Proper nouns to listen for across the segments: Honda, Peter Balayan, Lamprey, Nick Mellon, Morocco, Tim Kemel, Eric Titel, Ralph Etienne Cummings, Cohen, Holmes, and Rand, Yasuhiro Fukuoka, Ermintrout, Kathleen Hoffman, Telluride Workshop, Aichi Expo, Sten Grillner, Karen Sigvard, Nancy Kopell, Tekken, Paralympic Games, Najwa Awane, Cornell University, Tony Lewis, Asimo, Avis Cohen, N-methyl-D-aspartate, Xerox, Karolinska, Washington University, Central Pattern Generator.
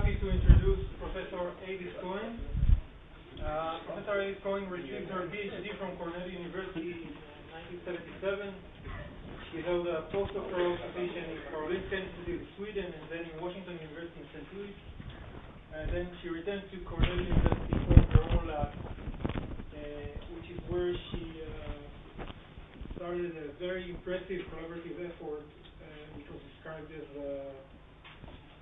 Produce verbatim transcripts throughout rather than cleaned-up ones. happy to introduce Professor Avis Cohen. Uh, Professor Avis Cohen received her PhD from Cornell University in nineteen seventy-seven. She held a postdoctoral position in Karolinska University in Sweden and then in Washington University in Saint Louis. And then she returned to Cornell University for her own lab, uh, which is where she uh, started a very impressive collaborative effort, uh, which was described as uh,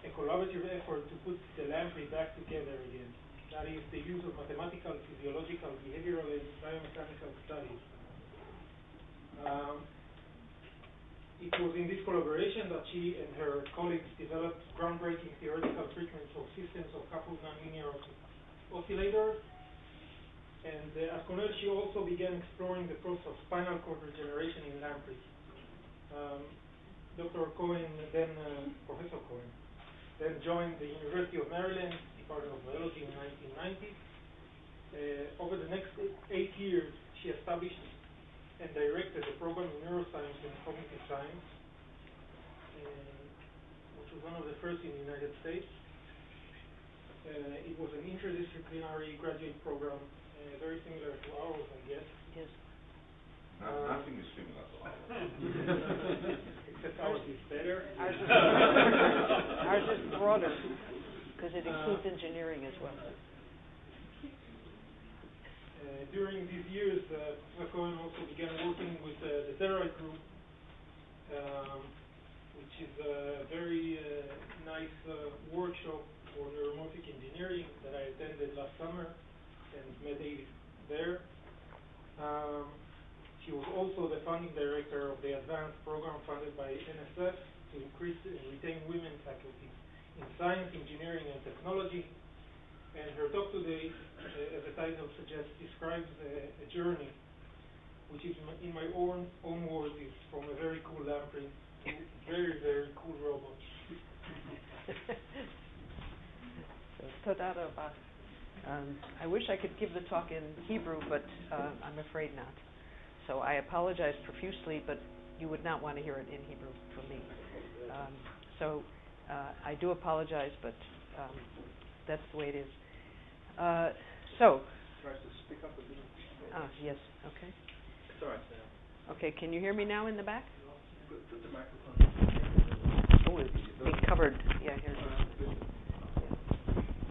a collaborative effort to put the Lamprey back together again. That is the use of mathematical, physiological, behavioral, and biomechanical studies. Um, it was in this collaboration that she and her colleagues developed groundbreaking theoretical treatments of systems of coupled nonlinear oscillators. And uh, at Cornell, she also began exploring the process of spinal cord regeneration in Lamprey. Um, Doctor Cohen, then uh, Professor Cohen, then joined the University of Maryland Department of Biology in nineteen ninety. Uh, over the next eight years, she established and directed a program in neuroscience and cognitive science, uh, which was one of the first in the United States. Uh, it was an interdisciplinary graduate program, uh, very similar to ours, I guess. Yes. No, uh, nothing is similar to ours. Except ours is better. Ours is, ours is broader, because it includes uh, engineering as well. Uh, during these years, uh, Professor Cohen also began working with uh, the Telluride Group, um, which is a very uh, nice uh, workshop for neuromorphic engineering that I attended last summer and met Avis there. Um, she was also the founding director of the advanced program funded by N S F to increase and retain women faculty in science, engineering, and technology. And her talk today, uh, as the title suggests, describes a, a journey, which is, in my own own words, is from a very cool lamprey to very, very cool robot. Toda Rabah. Um, I wish I could give the talk in Hebrew, but uh, I'm afraid not. So I apologize profusely, but you would not want to hear it in Hebrew from me. Um, so uh, I do apologize, but um, that's the way it is. Uh, so. Try to speak up a little. Ah, yes. Okay. It's all right now. Okay. Can you hear me now in the back? Put, put the microphone. Oh, it's being covered. Yeah. Here's uh, yeah.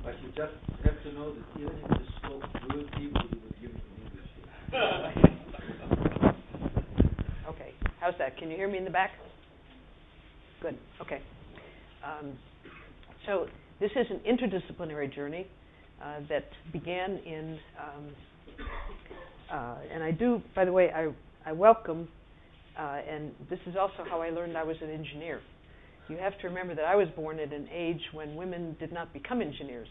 But you just have to know that even if you spoke fluent Hebrew, you would give it in English. Okay. How's that? Can you hear me in the back? Good. Okay. Um, so this is an interdisciplinary journey. Uh, that began in, um, uh, and I do, by the way, I, I welcome, uh, and this is also how I learned I was an engineer. You have to remember that I was born at an age when women did not become engineers.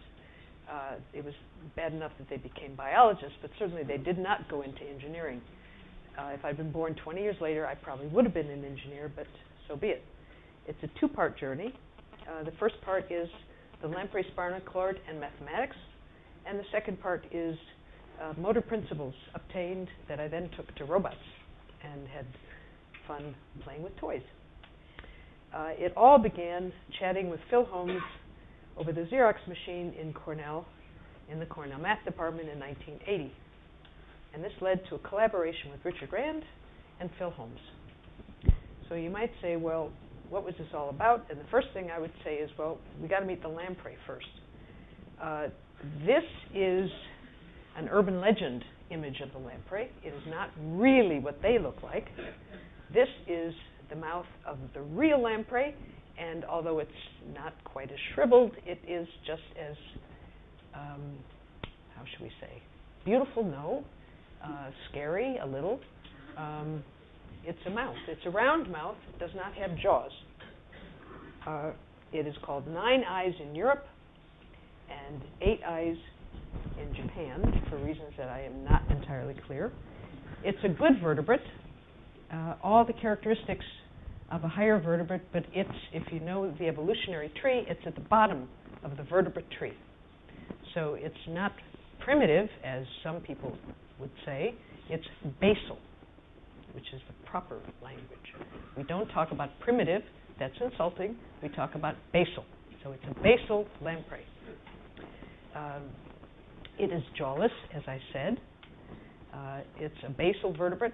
Uh, it was bad enough that they became biologists, but certainly they did not go into engineering. Uh, if I'd been born twenty years later, I probably would have been an engineer, but so be it. It's a two-part journey. Uh, the first part is the Lamprey spinal cord and mathematics. And the second part is uh, motor principles obtained that I then took to robots and had fun playing with toys. Uh, it all began chatting with Phil Holmes over the Xerox machine in Cornell, in the Cornell Math Department in nineteen eighty. And this led to a collaboration with Richard Rand and Phil Holmes. So you might say, well, what was this all about? And the first thing I would say is, well, we got to meet the lamprey first. Uh, This is an urban legend image of the lamprey. It is not really what they look like. This is the mouth of the real lamprey, and although it's not quite as shriveled, it is just as, um, how should we say, beautiful, no, uh, scary, a little. Um, it's a mouth. It's a round mouth. It does not have jaws. Uh, it is called Nine Eyes in Europe and Eight Eyes in Japan, for reasons that I am not entirely clear. It's a good vertebrate, uh, all the characteristics of a higher vertebrate, but it's, if you know the evolutionary tree, it's at the bottom of the vertebrate tree. So it's not primitive, as some people would say. It's basal, which is the proper language. We don't talk about primitive. That's insulting. We talk about basal. So it's a basal lamprey. Um, it is jawless, as I said. Uh, it's a basal vertebrate.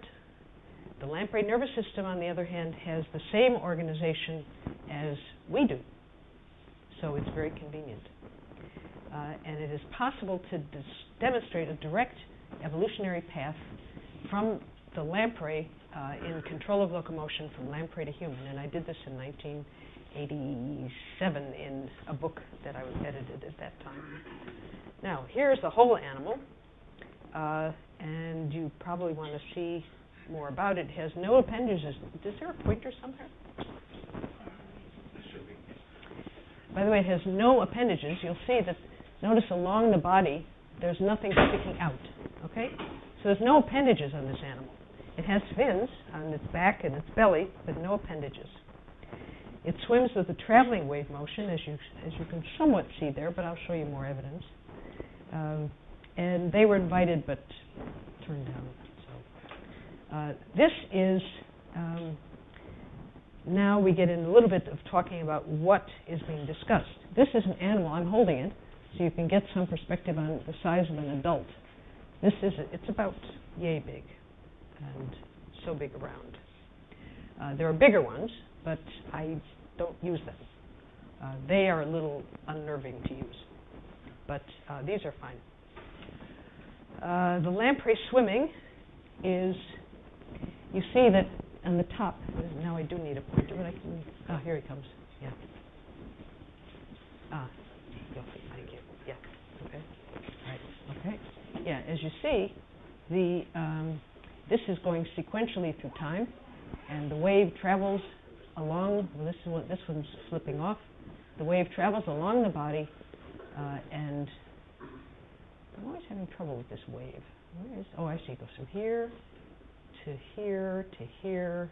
The lamprey nervous system, on the other hand, has the same organization as we do. So it's very convenient. Uh, and it is possible to demonstrate a direct evolutionary path from the lamprey uh, in control of locomotion from lamprey to human. And I did this in nineteen eighty-seven in a book that I was edited at that time. Now, here's the whole animal. Uh, and you probably want to see more about it. It has no appendages. Is there a pointer somewhere? By the way, it has no appendages. You'll see that, notice along the body, there's nothing sticking out, okay? So there's no appendages on this animal. It has fins on its back and its belly, but no appendages. It swims with a traveling wave motion, as you, as you can somewhat see there, but I'll show you more evidence. Um, and they were invited, but turned down. So uh, this is... Um, Now we get in a little bit of talking about what is being discussed. This is an animal. I'm holding it, so you can get some perspective on the size of an adult. This is, a, it's about yay big, and so big around. Uh, there are bigger ones, but I don't use them. Uh, they are a little unnerving to use, but uh, these are fine. Uh, the lamprey swimming is, you see that on the top, now I do need a pointer, but I can, oh, here he comes, yeah. Ah, thank you, yeah, okay, all right, okay. Yeah, as you see, the um, this is going sequentially through time, and the wave travels along, well, this, one, this one's slipping off, the wave travels along the body, uh, and I'm always having trouble with this wave. Where is, oh, I see, it goes from here, to here, to here.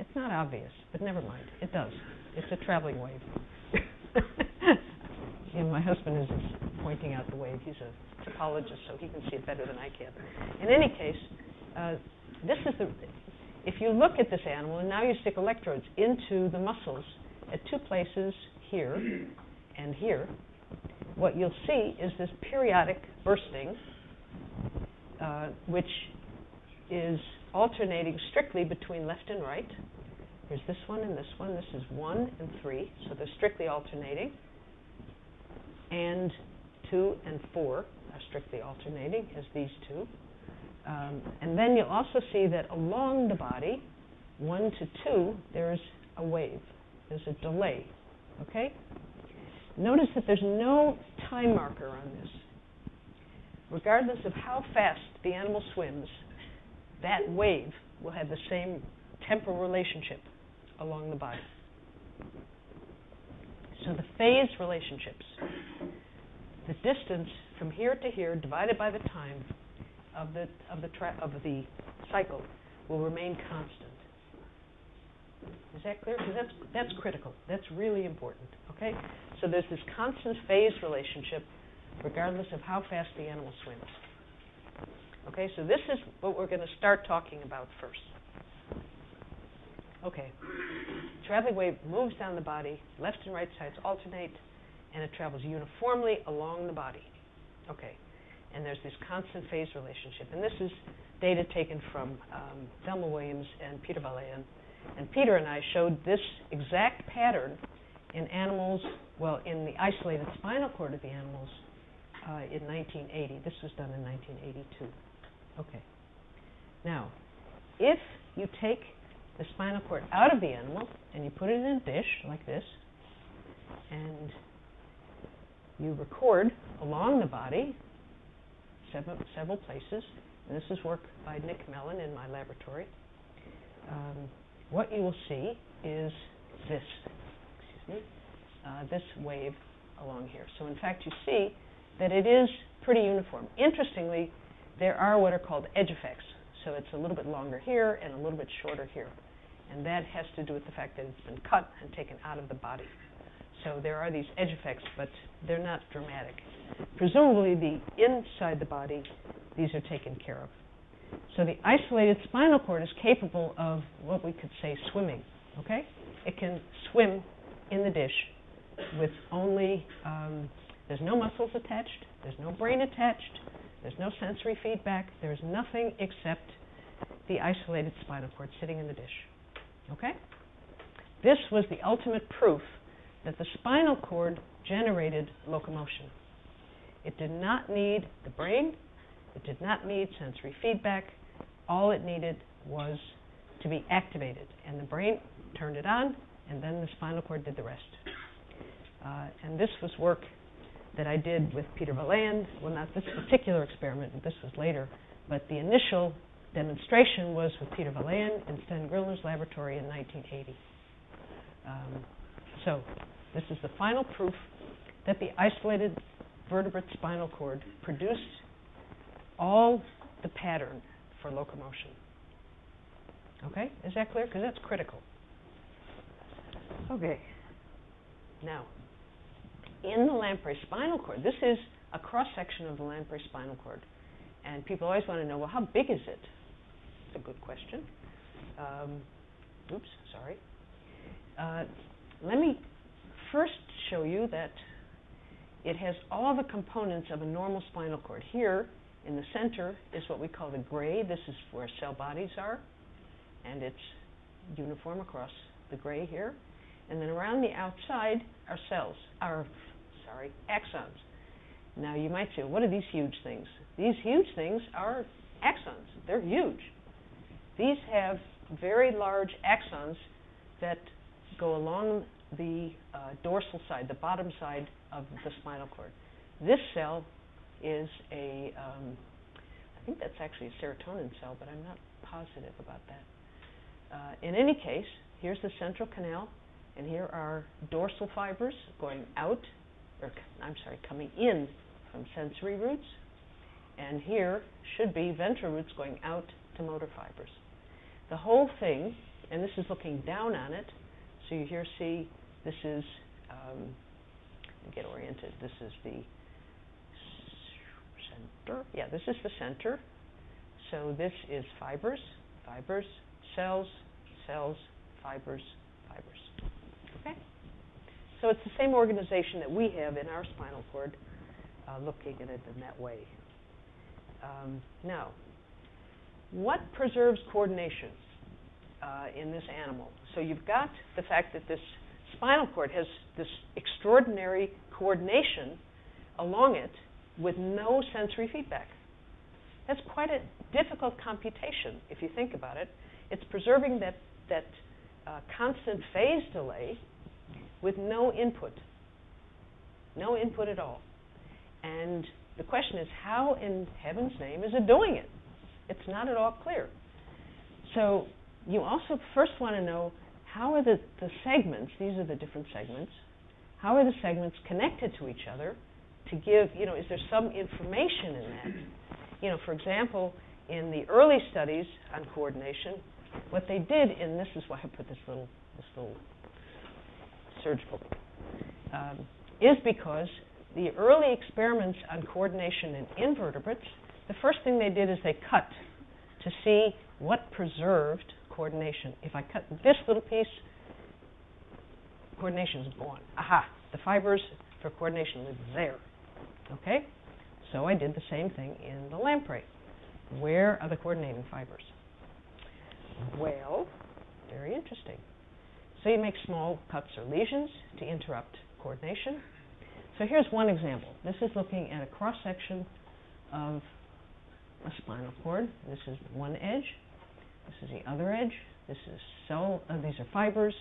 It's not obvious, but never mind. It does. It's a traveling wave. You know, my husband is pointing out the wave. He's a topologist, so he can see it better than I can. In any case, uh, this is the. If you look at this animal, and now you stick electrodes into the muscles at two places, here and here, what you'll see is this periodic bursting, Uh, which is alternating strictly between left and right. Here's this one and this one. This is one and three, so they're strictly alternating. And two and four are strictly alternating as these two. Um, and then you'll also see that along the body, one to two, there's a wave. There's a delay, okay? Notice that there's no time marker on this. Regardless of how fast the animal swims, that wave will have the same temporal relationship along the body. So the phase relationships, the distance from here to here divided by the time of the, of the, tra of the cycle will remain constant. Is that clear? Because that's, that's critical. That's really important. Okay? So there's this constant phase relationship regardless of how fast the animal swims. Okay, so this is what we're going to start talking about first. Okay, traveling wave moves down the body, left and right sides alternate, and it travels uniformly along the body. Okay, and there's this constant phase relationship. And this is data taken from um, Thelma Williams and Peter Balayan. And Peter and I showed this exact pattern in animals, well, in the isolated spinal cord of the animals, Uh, in nineteen eighty. This was done in nineteen eighty-two. Okay. Now, if you take the spinal cord out of the animal and you put it in a dish like this, and you record along the body several, several places, and this is work by Nick Mellon in my laboratory, um, what you will see is this, excuse me, uh, this wave along here. So in fact, you see that it is pretty uniform. Interestingly, there are what are called edge effects. So it's a little bit longer here and a little bit shorter here. And that has to do with the fact that it's been cut and taken out of the body. So there are these edge effects, but they're not dramatic. Presumably, the inside the body, these are taken care of. So the isolated spinal cord is capable of what we could say swimming, okay? It can swim in the dish with only, um, there's no muscles attached, there's no brain attached, there's no sensory feedback, there's nothing except the isolated spinal cord sitting in the dish. Okay? This was the ultimate proof that the spinal cord generated locomotion. It did not need the brain, it did not need sensory feedback, all it needed was to be activated, and the brain turned it on, and then the spinal cord did the rest. Uh, and this was work that I did with Peter Balayan. Well, not this particular experiment, this was later, but the initial demonstration was with Peter Balayan in Sten Grillner's laboratory in nineteen eighty. Um, so this is the final proof that the isolated vertebrate spinal cord produced all the pattern for locomotion. Okay, is that clear? Because that's critical. Okay. Now, in the lamprey spinal cord, this is a cross-section of the lamprey spinal cord. And people always want to know, well, how big is it? That's a good question. Um, oops, sorry. Uh, let me first show you that it has all the components of a normal spinal cord. Here, in the center, is what we call the gray. This is where cell bodies are, and it's uniform across the gray here. And then around the outside are cells, are, sorry, axons. Now you might say, what are these huge things? These huge things are axons. They're huge. These have very large axons that go along the uh, dorsal side, the bottom side of the spinal cord. This cell is a, um, I think that's actually a serotonin cell, but I'm not positive about that. Uh, in any case, here's the central canal, and here are dorsal fibers going out, or I'm sorry, coming in from sensory roots, and here should be ventral roots going out to motor fibers. The whole thing, and this is looking down on it, so you here see this is, um, get oriented, this is the center, yeah, this is the center, so this is fibers, fibers, cells, cells, fibers, fibers. Okay? So it's the same organization that we have in our spinal cord, uh, looking at it in that way. Um, now, what preserves coordination uh, in this animal? So you've got the fact that this spinal cord has this extraordinary coordination along it with no sensory feedback. That's quite a difficult computation, if you think about it. It's preserving that, that uh, constant phase delay with no input, no input at all. And the question is, how in heaven's name is it doing it? It's not at all clear. So you also first want to know, how are the, the segments, these are the different segments, how are the segments connected to each other to give, you know, is there some information in that? You know, for example, in the early studies on coordination, what they did, and this is why I put this little, this little surgical, um, is because the early experiments on coordination in invertebrates, the first thing they did is they cut to see what preserved coordination. If I cut this little piece, coordination is gone. Aha, the fibers for coordination live there. Okay? So I did the same thing in the lamprey. Where are the coordinating fibers? Well, very interesting. So you make small cuts or lesions to interrupt coordination. So here's one example. This is looking at a cross-section of a spinal cord. This is one edge. This is the other edge. This is cell. Uh, these are fibers,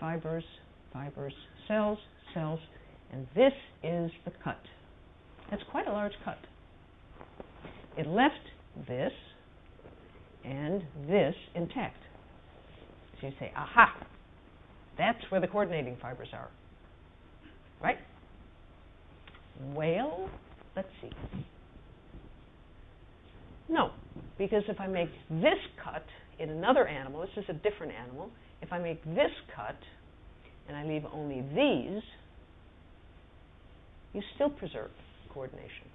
fibers, fibers, cells, cells, and this is the cut. That's quite a large cut. It left this and this intact. So you say, aha, that's where the coordinating fibers are, right? Well, let's see. No, because if I make this cut in another animal, this is a different animal, if I make this cut and I leave only these, you still preserve coordination.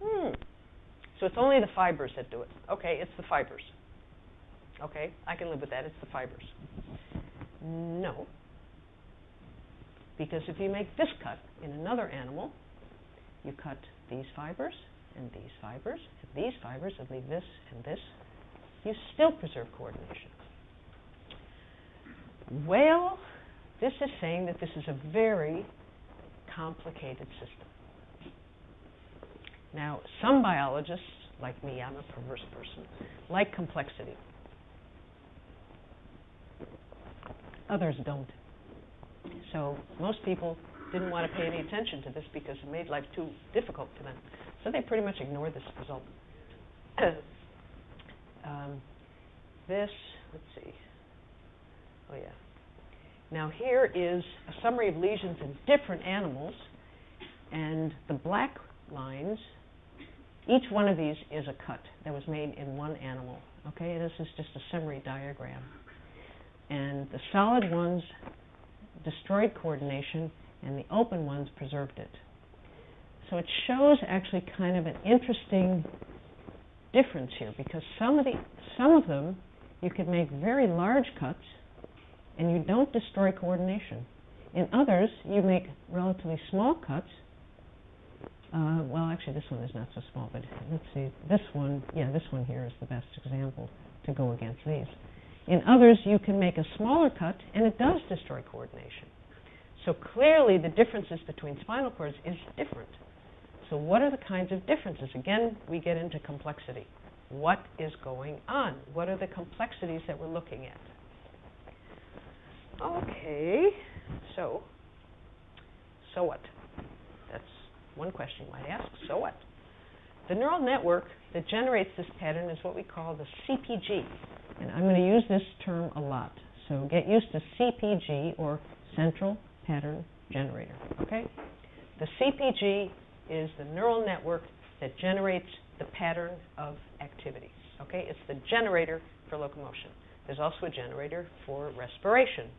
Hmm. So it's only the fibers that do it. Okay, it's the fibers. Okay, I can live with that, it's the fibers. No, Because if you make this cut in another animal, you cut these fibers and these fibers and these fibers and leave this and this, you still preserve coordination. Well, this is saying that this is a very complicated system. Now, some biologists, like me, I'm a perverse person, like complexity. Others don't. So most people didn't want to pay any attention to this because it made life too difficult for them. So they pretty much ignored this result. um, this, let's see. Oh, yeah. Now here is a summary of lesions in different animals. And the black lines, each one of these is a cut that was made in one animal. Okay, this is just a summary diagram. And the solid ones destroyed coordination, and the open ones preserved it. So it shows actually kind of an interesting difference here, because some of the some of them you could make very large cuts and you don't destroy coordination. In others, you make relatively small cuts. Uh, well, actually, this one is not so small, but let's see. This one, yeah, this one here is the best example to go against these. In others, you can make a smaller cut, and it does destroy coordination. So clearly, the differences between spinal cords is different. So what are the kinds of differences? Again, we get into complexity. What is going on? What are the complexities that we're looking at? Okay, so, so what? That's one question you might ask, so what? The neural network that generates this pattern is what we call the C P G. And I'm going to use this term a lot. So get used to C P G, or Central Pattern Generator, okay? The C P G is the neural network that generates the pattern of activity, okay? It's the generator for locomotion. There's also a generator for respiration.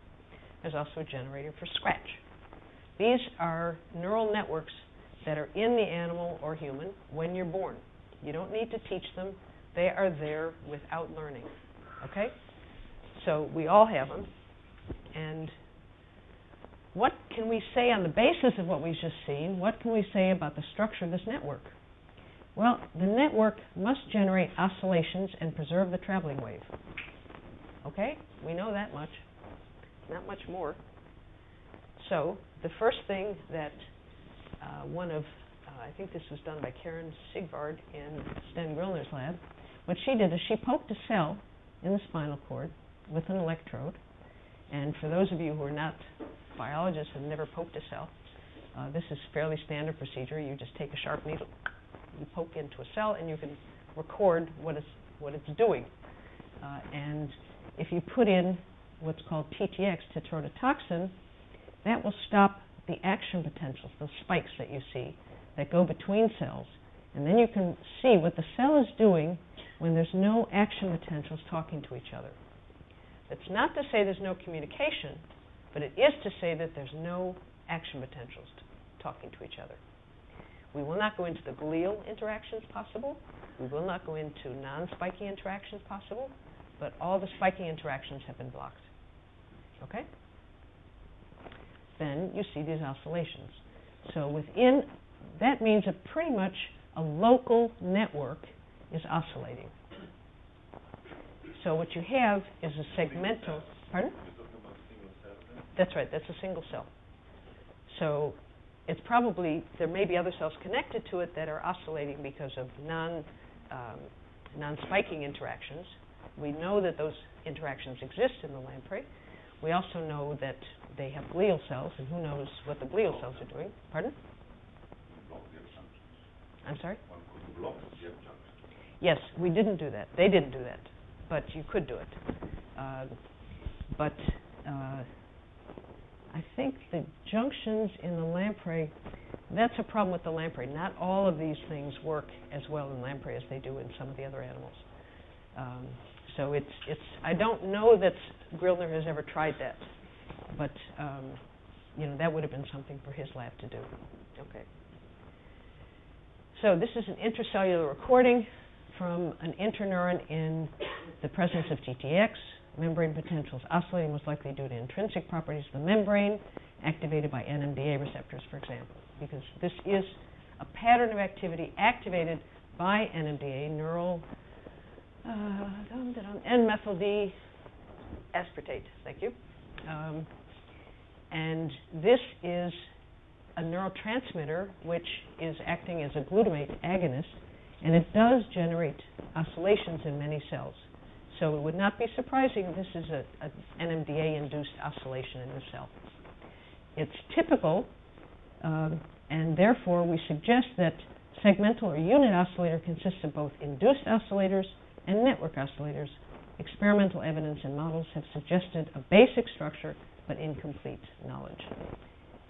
There's also a generator for scratch. These are neural networks that are in the animal or human when you're born. You don't need to teach them. They are there without learning. Okay? So we all have them. And what can we say on the basis of what we've just seen? What can we say about the structure of this network? Well, the network must generate oscillations and preserve the traveling wave. Okay? We know that much. Not much more. So the first thing that uh, one of, uh, I think this was done by Karen Sigvard in Sten Grillner's lab, what she did is she poked a cell in the spinal cord with an electrode. And for those of you who are not biologists and never poked a cell, uh, this is fairly standard procedure. You just take a sharp needle, you poke into a cell, and you can record what it's, what it's doing. Uh, and if you put in what's called T T X, tetrodotoxin, that will stop the action potentials, those spikes that you see that go between cells. And then you can see what the cell is doing when there's no action potentials talking to each other. That's not to say there's no communication, but it is to say that there's no action potentials talking to each other. We will not go into the glial interactions possible. We will not go into non-spiky interactions possible, but all the spiky interactions have been blocked. Okay? Then you see these oscillations. So within, that means that pretty much a local network is oscillating. So what you have is a segmental. Pardon? You're talking about single cell then? That's right. That's a single cell. So it's probably there may be other cells connected to it that are oscillating because of non um, non-spiking interactions. We know that those interactions exist in the lamprey. We also know that they have glial cells, and who knows what the glial cells are doing? Pardon? I'm sorry. One could block the junction. Yes, we didn't do that. They didn't do that, but you could do it. Uh, but uh, I think the junctions in the lamprey, that's a problem with the lamprey. Not all of these things work as well in lamprey as they do in some of the other animals. Um, so it's, it's, I don't know that Grillner has ever tried that, but um, you know, that would have been something for his lab to do. Okay. So this is an intracellular recording from an interneuron in the presence of T T X. Membrane potentials oscillating most likely due to intrinsic properties of the membrane activated by N M D A receptors, for example, because this is a pattern of activity activated by N M D A, neural uh, N methyl D aspartate, thank you. Um, and this is a neurotransmitter which is acting as a glutamate agonist, and it does generate oscillations in many cells. So it would not be surprising if this is an N M D A-induced oscillation in the cell. It's typical, um, and therefore we suggest that segmental or unit oscillator consists of both induced oscillators and network oscillators. Experimental evidence and models have suggested a basic structure but incomplete knowledge,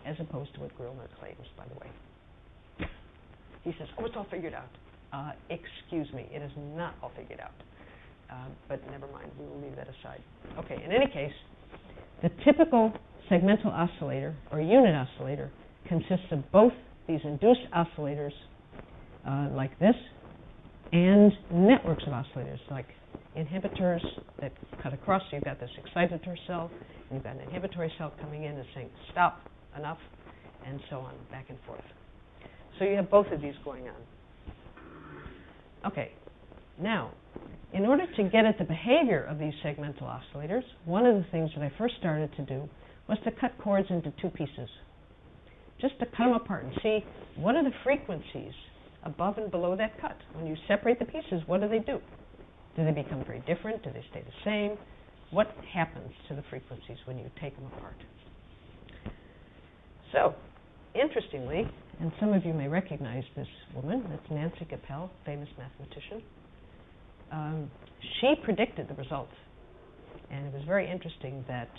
as opposed to what Grillner claims, by the way. He says, oh, it's all figured out. Uh, excuse me, it is not all figured out. Uh, but never mind, we will leave that aside. Okay, in any case, the typical segmental oscillator or unit oscillator consists of both these induced oscillators uh, like this and networks of oscillators like inhibitors that cut across. So you've got this excitator cell, and you've got an inhibitory cell coming in and saying, stop, enough, and so on, back and forth. So you have both of these going on. Okay, now, in order to get at the behavior of these segmental oscillators, one of the things that I first started to do was to cut chords into two pieces, just to cut them apart and see what are the frequencies above and below that cut. When you separate the pieces, what do they do? Do they become very different? Do they stay the same? What happens to the frequencies when you take them apart? So, interestingly, and some of you may recognize this woman, that's Nancy Kopell, famous mathematician. Um, she predicted the results, and it was very interesting that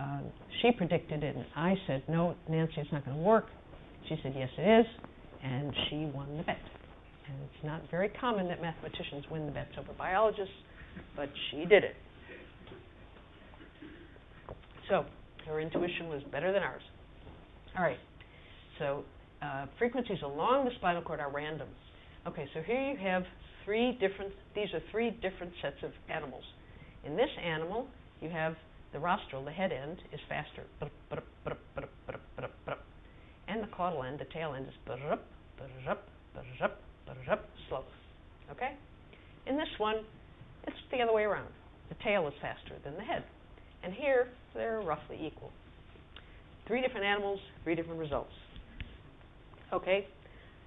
um, she predicted it, and I said, no, Nancy, it's not going to work. She said, yes, it is, and she won the bet. And it's not very common that mathematicians win the bets over biologists, but she did it. So her intuition was better than ours. All right, so uh, frequencies along the spinal cord are random. Okay, so here you have three different, these are three different sets of animals. In this animal, you have the rostral, the head end, is faster, and the caudal end, the tail end, is slow, okay? In this one, it's the other way around. The tail is faster than the head. And here, they're roughly equal. Three different animals, three different results. Okay,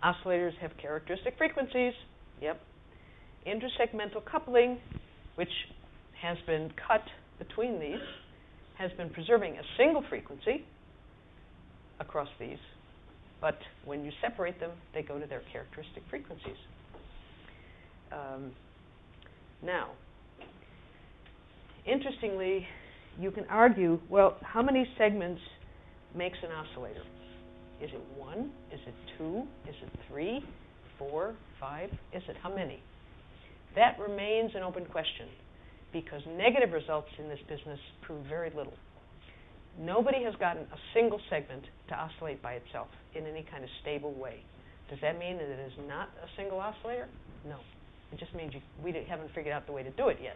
oscillators have characteristic frequencies. Yep. Intersegmental coupling, which has been cut between these, has been preserving a single frequency across these, but when you separate them, they go to their characteristic frequencies. Um, now, interestingly, you can argue, well, how many segments makes an oscillator? Is it one? Is it two? Is it three? Four? Five? Is it how many? That remains an open question because negative results in this business prove very little. Nobody has gotten a single segment to oscillate by itself in any kind of stable way. Does that mean that it is not a single oscillator? No. It just means you, we haven't figured out the way to do it yet.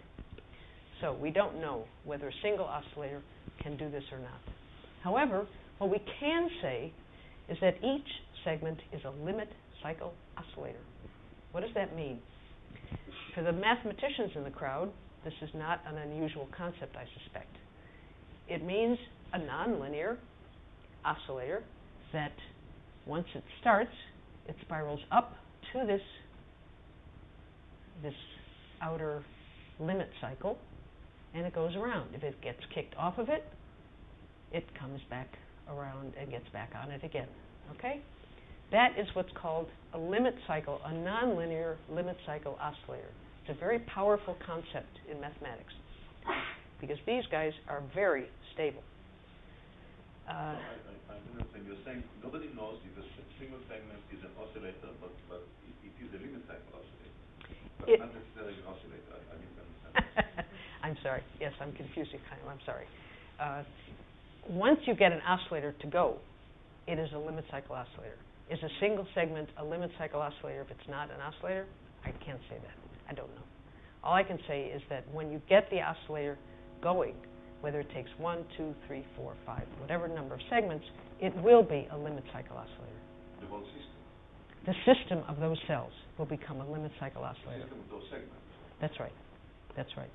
So we don't know whether a single oscillator can do this or not. However, what we can say is that each segment is a limit cycle oscillator. What does that mean? For the mathematicians in the crowd, this is not an unusual concept, I suspect. It means a nonlinear oscillator that once it starts, it spirals up to this, this outer limit cycle, and it goes around. If it gets kicked off of it, it comes back around and gets back on it again, okay? That is what's called a limit cycle, a nonlinear limit cycle oscillator. It's a very powerful concept in mathematics because these guys are very stable. Uh, I, I, I understand. You're saying nobody knows if a single segment is an oscillator, but, but it, it is a limit cycle oscillator, but it not necessarily an oscillator. I, I misunderstand. I'm sorry. Yes, I'm confusing kind of. I'm sorry. Uh, Once you get an oscillator to go, it is a limit cycle oscillator. Is a single segment a limit cycle oscillator if it's not an oscillator? I can't say that. I don't know. All I can say is that when you get the oscillator going, whether it takes one, two, three, four, five, whatever number of segments, it will be a limit cycle oscillator. The whole system? The system of those cells will become a limit cycle oscillator. The system of those segments? That's right. That's right.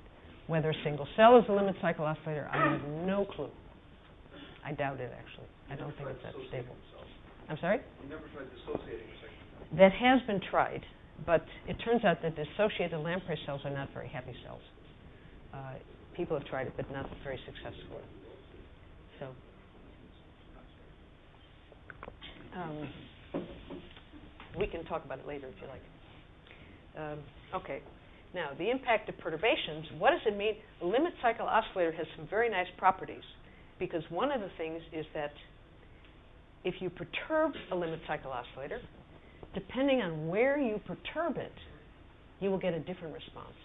Whether a single cell is a limit cycle oscillator, I have no clue. I doubt it, actually. I don't think it's that stable. I'm sorry? You never tried dissociating segments. That has been tried, but it turns out that dissociated Lamprey cells are not very happy cells. Uh, people have tried it, but not very successfully. So, um, we can talk about it later if you like. Um, okay. Now, the impact of perturbations, what does it mean? A limit cycle oscillator has some very nice properties, because one of the things is that if you perturb a limit cycle oscillator, depending on where you perturb it, you will get a different response.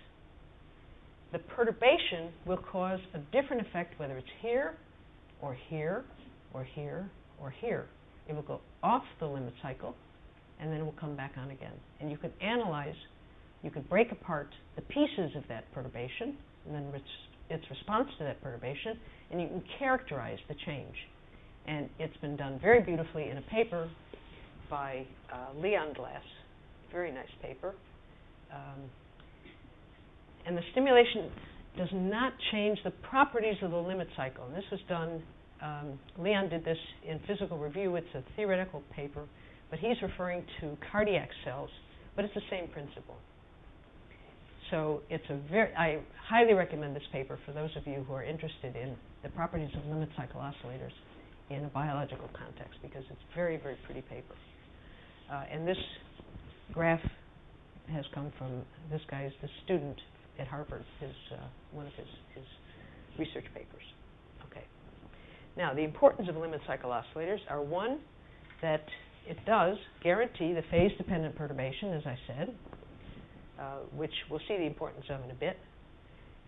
The perturbation will cause a different effect, whether it's here, or here, or here, or here. It will go off the limit cycle, and then it will come back on again. And you can analyze, you can break apart the pieces of that perturbation, and then res its response to that perturbation, and you can characterize the change. And it's been done very beautifully in a paper by uh, Leon Glass, very nice paper. Um, And the stimulation does not change the properties of the limit cycle. And this was done, um, Leon did this in Physical Review. It's a theoretical paper, but he's referring to cardiac cells, but it's the same principle. So it's a very, I highly recommend this paper for those of you who are interested in the properties of limit cycle oscillators in a biological context, because it's very, very pretty paper. Uh, and this graph has come from this guy, is the student at Harvard, his, uh, one of his, his research papers. Okay. Now, the importance of limit cycle oscillators are, one, that it does guarantee the phase-dependent perturbation, as I said, uh, which we'll see the importance of in a bit.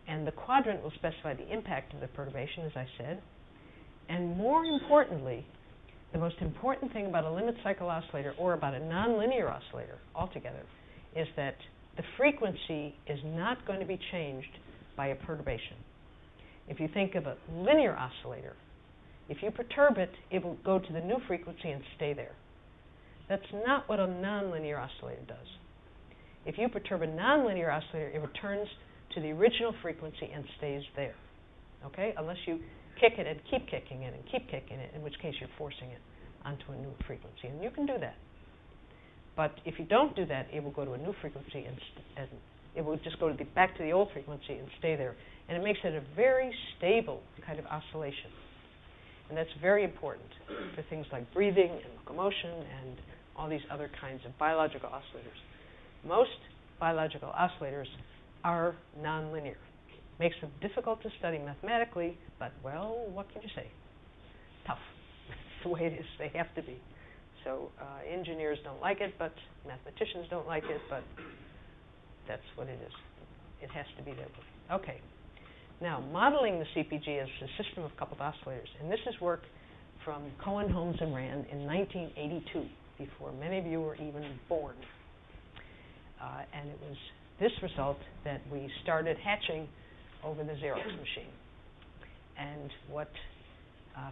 And the quadrant will specify the impact of the perturbation, as I said. And more importantly, the most important thing about a limit cycle oscillator, or about a nonlinear oscillator altogether, is that the frequency is not going to be changed by a perturbation. If you think of a linear oscillator, if you perturb it, it will go to the new frequency and stay there. That's not what a nonlinear oscillator does. If you perturb a nonlinear oscillator, it returns to the original frequency and stays there. Okay? Unless you kick it and keep kicking it and keep kicking it, in which case you're forcing it onto a new frequency. And you can do that. But if you don't do that, it will go to a new frequency, and, st and it will just go to the, back to the old frequency and stay there. And it makes it a very stable kind of oscillation. And that's very important for things like breathing and locomotion and all these other kinds of biological oscillators. Most biological oscillators are nonlinear. Makes them difficult to study mathematically, but, well, what can you say? Tough. That's the way it is. They have to be. So uh, engineers don't like it, but mathematicians don't like it, but that's what it is. It has to be that way. Okay. Now, modeling the C P G as a system of coupled oscillators. And this is work from Cohen, Holmes, and Rand in nineteen eighty-two, before many of you were even born. Uh, and it was this result that we started hatching over the Xerox machine. And what Uh,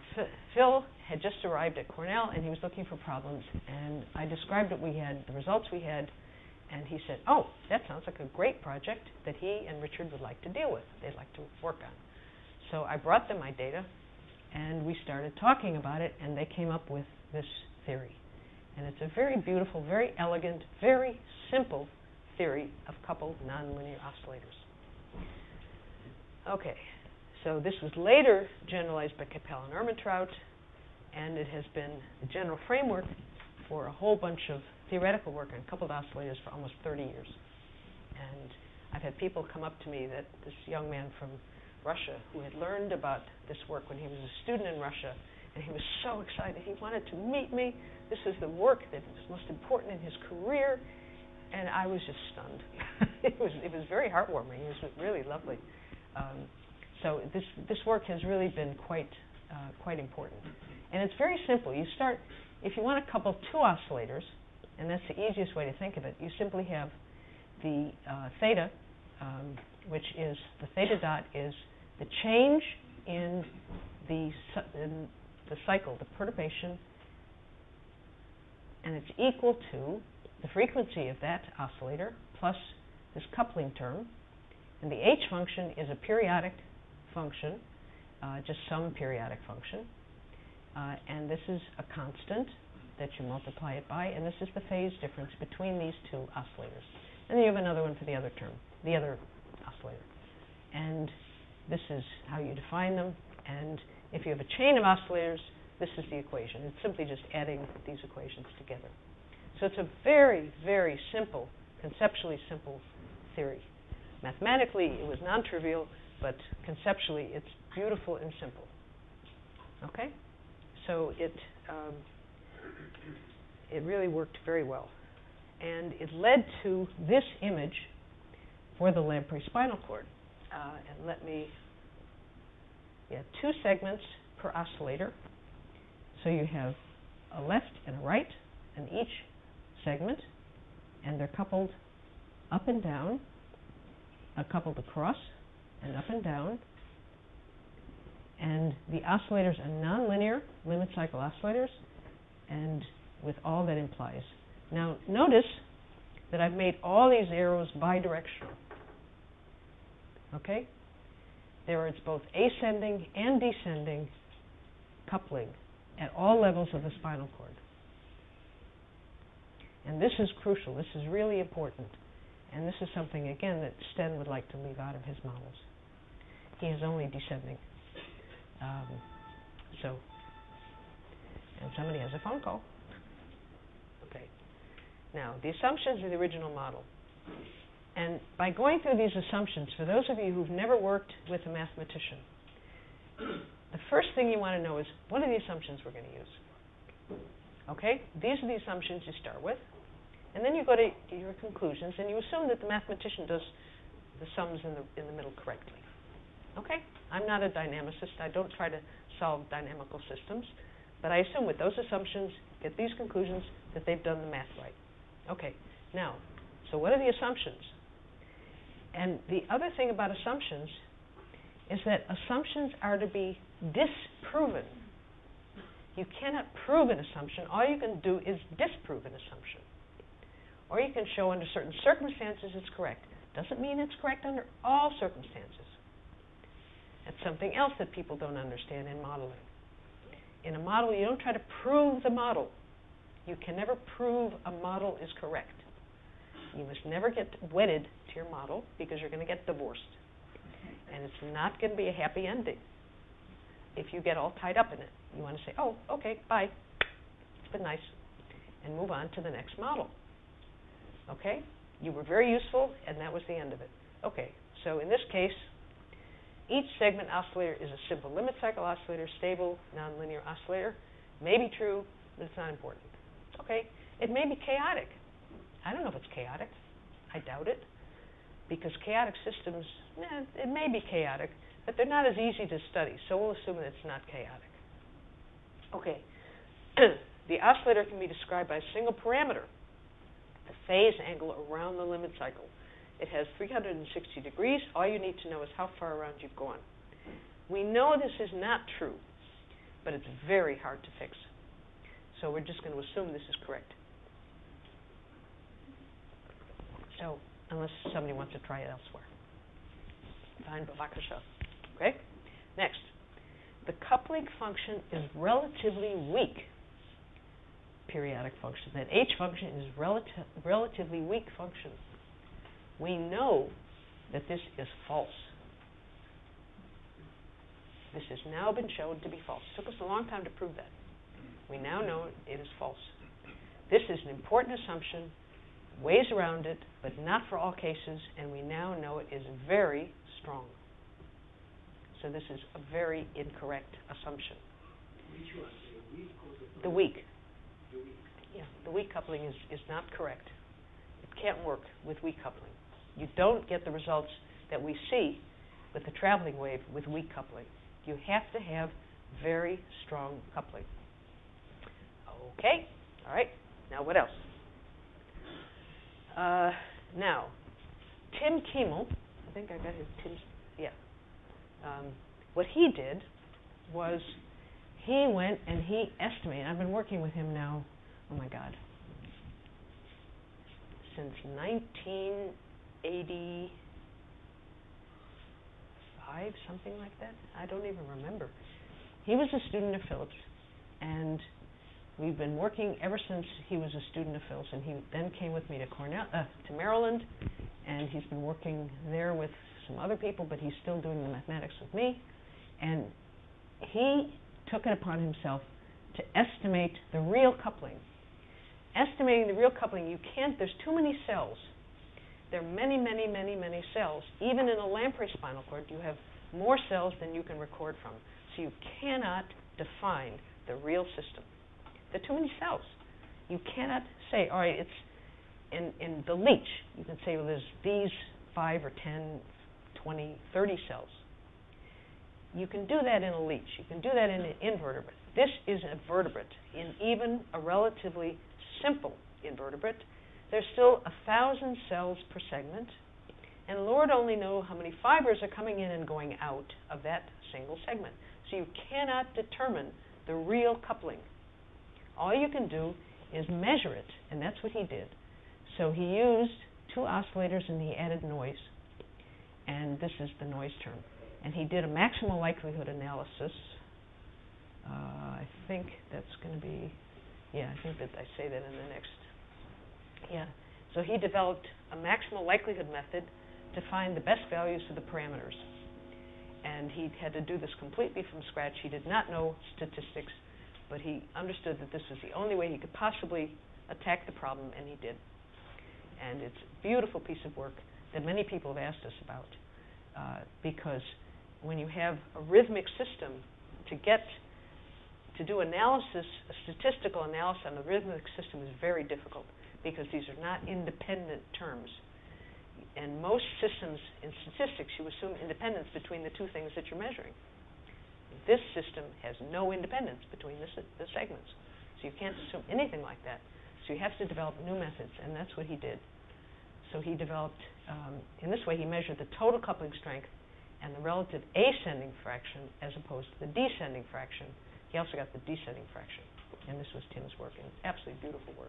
Phil had just arrived at Cornell, and he was looking for problems, and I described what we had, the results we had, and he said, oh, that sounds like a great project that he and Richard would like to deal with, they'd like to work on. So I brought them my data, and we started talking about it, and they came up with this theory. And it's a very beautiful, very elegant, very simple theory of coupled nonlinear oscillators. Okay. So this was later generalized by Kopell and Ermintrout, and it has been the general framework for a whole bunch of theoretical work on coupled oscillators for almost thirty years. And I've had people come up to me, that this young man from Russia who had learned about this work when he was a student in Russia, and he was so excited. He wanted to meet me. This was the work that was most important in his career, and I was just stunned. It was, it was very heartwarming. It was really lovely. Um, So this, this work has really been quite, uh, quite important. And it's very simple. You start, if you want to couple two oscillators, and that's the easiest way to think of it, you simply have the uh, theta, um, which is, the theta dot is the change in the, in the cycle, the perturbation, and it's equal to the frequency of that oscillator plus this coupling term. And the H function is a periodic function, uh, just some periodic function. Uh, and this is a constant that you multiply it by, and this is the phase difference between these two oscillators. And then you have another one for the other term, the other oscillator. And this is how you define them. And if you have a chain of oscillators, this is the equation. It's simply just adding these equations together. So it's a very, very simple, conceptually simple theory. Mathematically, it was non-trivial, but conceptually, it's beautiful and simple. Okay? So it, um, it really worked very well. And it led to this image for the Lamprey spinal cord. Uh, and let me, yeah, two segments per oscillator. So you have a left and a right in each segment, and they're coupled up and down, uh, coupled across and up and down. And the oscillators are nonlinear limit cycle oscillators, and with all that implies. Now, notice that I've made all these arrows bidirectional. Okay? There is both ascending and descending coupling at all levels of the spinal cord. And this is crucial. This is really important. And this is something, again, that Sten would like to leave out of his models. He is only descending. Um, so, and somebody has a phone call. Okay. Now, the assumptions of the original model. And by going through these assumptions, for those of you who've never worked with a mathematician, the first thing you want to know is, what are the assumptions we're going to use? Okay? These are the assumptions you start with. And then you go to your conclusions, and you assume that the mathematician does the sums in the, in the middle correctly. Okay? I'm not a dynamicist. I don't try to solve dynamical systems. But I assume with those assumptions, get these conclusions, that they've done the math right. Okay. Now, so what are the assumptions? And the other thing about assumptions is that assumptions are to be disproven. You cannot prove an assumption. All you can do is disprove an assumption. Or you can show under certain circumstances it's correct. Doesn't mean it's correct under all circumstances. That's something else that people don't understand in modeling. In a model, you don't try to prove the model. You can never prove a model is correct. You must never get wedded to your model, because you're going to get divorced. And it's not going to be a happy ending if you get all tied up in it. You want to say, oh, okay, bye. It's been nice. And move on to the next model. Okay? You were very useful, and that was the end of it. Okay, so in this case, each segment oscillator is a simple limit cycle oscillator, stable, nonlinear oscillator. May be true, but it's not important. Okay, it may be chaotic. I don't know if it's chaotic. I doubt it. Because chaotic systems, eh, it may be chaotic, but they're not as easy to study. So we'll assume that it's not chaotic. Okay. The oscillator can be described by a single parameter, the phase angle around the limit cycle. It has three hundred sixty degrees. All you need to know is how far around you've gone. We know this is not true, but it's very hard to fix. So we're just going to assume this is correct. So, unless somebody wants to try it elsewhere. Fine, bavakasha. Okay? Next. The coupling function is relatively weak. Periodic function. That H function is relati relatively weak function. We know that this is false. This has now been shown to be false. It took us a long time to prove that. We now know it is false. This is an important assumption, ways around it, but not for all cases, and we now know it is very strong. So this is a very incorrect assumption. Which one? The weak or the, the weak. The weak. Yeah, the weak coupling is, is not correct. It can't work with weak coupling. You don't get the results that we see with the traveling wave with weak coupling. You have to have very strong coupling. Okay, all right. Now what else? Uh, now, Tim Kemel, I think I got his Tim's, yeah, um, What he did was he went and he estimated. I've been working with him now, oh my God, since nineteen eighty-five, something like that. I don't even remember. He was a student of Phillips, and we've been working ever since he was a student of Phillips, and he then came with me to Cornell, uh, to Maryland, and he's been working there with some other people, but he's still doing the mathematics with me. And he took it upon himself to estimate the real coupling. Estimating the real coupling, you can't, there's too many cells. There are many, many, many, many cells. Even in a Lamprey spinal cord, you have more cells than you can record from. So you cannot define the real system. There are too many cells. You cannot say, all right, it's in, in the leech. You can say, well, there's these five or ten, twenty, thirty cells. You can do that in a leech. You can do that in an invertebrate. This is a vertebrate. In even a relatively simple invertebrate, there's still a thousand cells per segment, and Lord only know how many fibers are coming in and going out of that single segment. So you cannot determine the real coupling. All you can do is measure it, and that's what he did. So he used two oscillators and he added noise, and this is the noise term. And he did a maximal likelihood analysis. Uh, I think that's going to be, yeah, I think that I say that in the next, yeah. So he developed a maximal likelihood method to find the best values for the parameters. And he had to do this completely from scratch. He did not know statistics, but he understood that this was the only way he could possibly attack the problem, and he did. And it's a beautiful piece of work that many people have asked us about, uh, because when you have a rhythmic system, to get to do analysis, a statistical analysis on the rhythmic system is very difficult, because these are not independent terms. And most systems in statistics, you assume independence between the two things that you're measuring. This system has no independence between the, the segments, so you can't assume anything like that. So you have to develop new methods, and that's what he did. So he developed, um, in this way, he measured the total coupling strength and the relative ascending fraction as opposed to the descending fraction. He also got the descending fraction, and this was Tim's work, and it's absolutely beautiful work.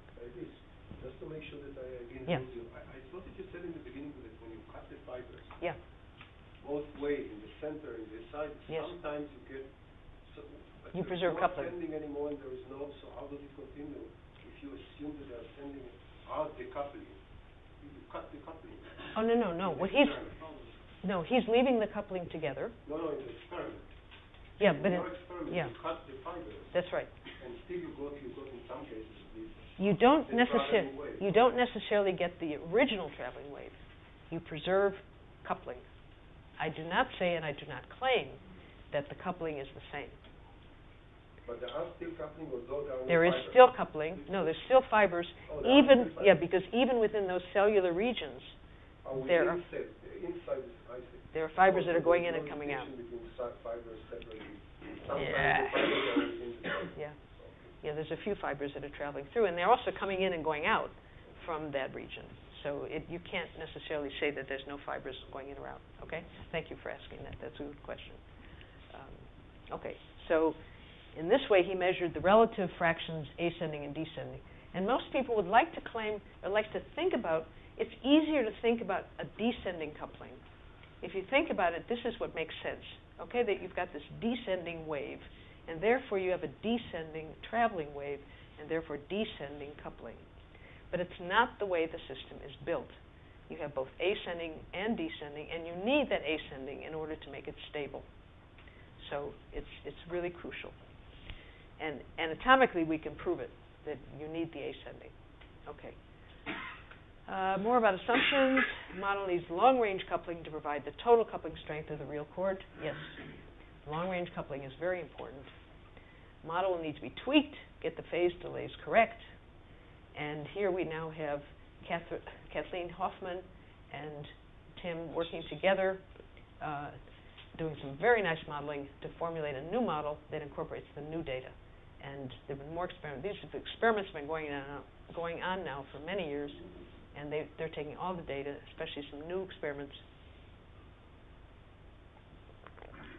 Just to make sure that I again yeah. you, I, I thought that you said in the beginning that when you cut the fibers, yeah. both ways, in the center and the side, yes. sometimes you get so you preserve coupling. Not ascending anymore, and there is no. So how does it continue? If you assume that they are ascending, are decoupling? You cut the coupling. Oh no no no! What he's no he's leaving the coupling together. No no, in the experiment. Yeah, but in your experiment, yeah. you cut the fibers. That's right. And still you got you got in some cases. You don't, necessar you don't necessarily get the original traveling wave. You preserve coupling. I do not say and I do not claim that the coupling is the same. But there are still coupling, although there are no There is fibers. still coupling. No, there's still fibers. Oh, there even fibers. Yeah, because even within those cellular regions, oh, there, are, inside, inside is there are fibers oh, that are going in and coming out. Yeah. yeah. Yeah, there's a few fibers that are traveling through, and they're also coming in and going out from that region. So it, you can't necessarily say that there's no fibers going in or out. Okay? Thank you for asking that. That's a good question. Um, okay, so in this way, he measured the relative fractions ascending and descending. And most people would like to claim, or like to think about, it's easier to think about a descending coupling. If you think about it, this is what makes sense. Okay, that you've got this descending wave, and therefore you have a descending traveling wave, and therefore descending coupling. But it's not the way the system is built. You have both ascending and descending, and you need that ascending in order to make it stable. So it's, it's really crucial. And anatomically we can prove it, that you need the ascending. Okay. Uh, more about assumptions. Model needs long-range coupling to provide the total coupling strength of the real cord. Yes. Long-range coupling is very important. Model will need to be tweaked, get the phase delays correct. And here we now have Kath- Kathleen Hoffman and Tim working together, uh, doing some very nice modeling to formulate a new model that incorporates the new data. And there have been more experiments. These experiments have been going on, going on now for many years, and they, they're taking all the data, especially some new experiments,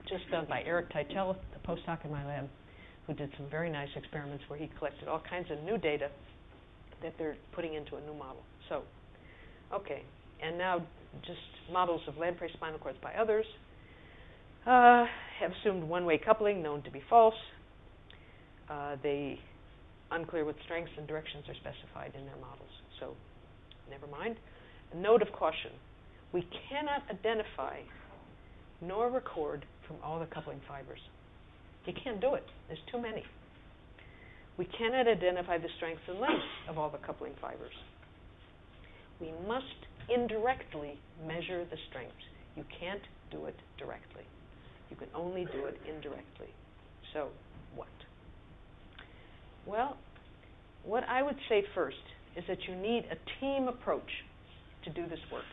just done by Eric Titel, the postdoc in my lab, who did some very nice experiments where he collected all kinds of new data that they're putting into a new model. So, okay, and now just models of Lamprey spinal cords by others uh, have assumed one-way coupling, known to be false. Uh, they unclear what strengths and directions are specified in their models. So, never mind. A note of caution. We cannot identify nor record from all the coupling fibers. You can't do it. There's too many. We cannot identify the strengths and lengths of all the coupling fibers. We must indirectly measure the strengths. You can't do it directly. You can only do it indirectly. So, what? Well, what I would say first is that you need a team approach to do this work.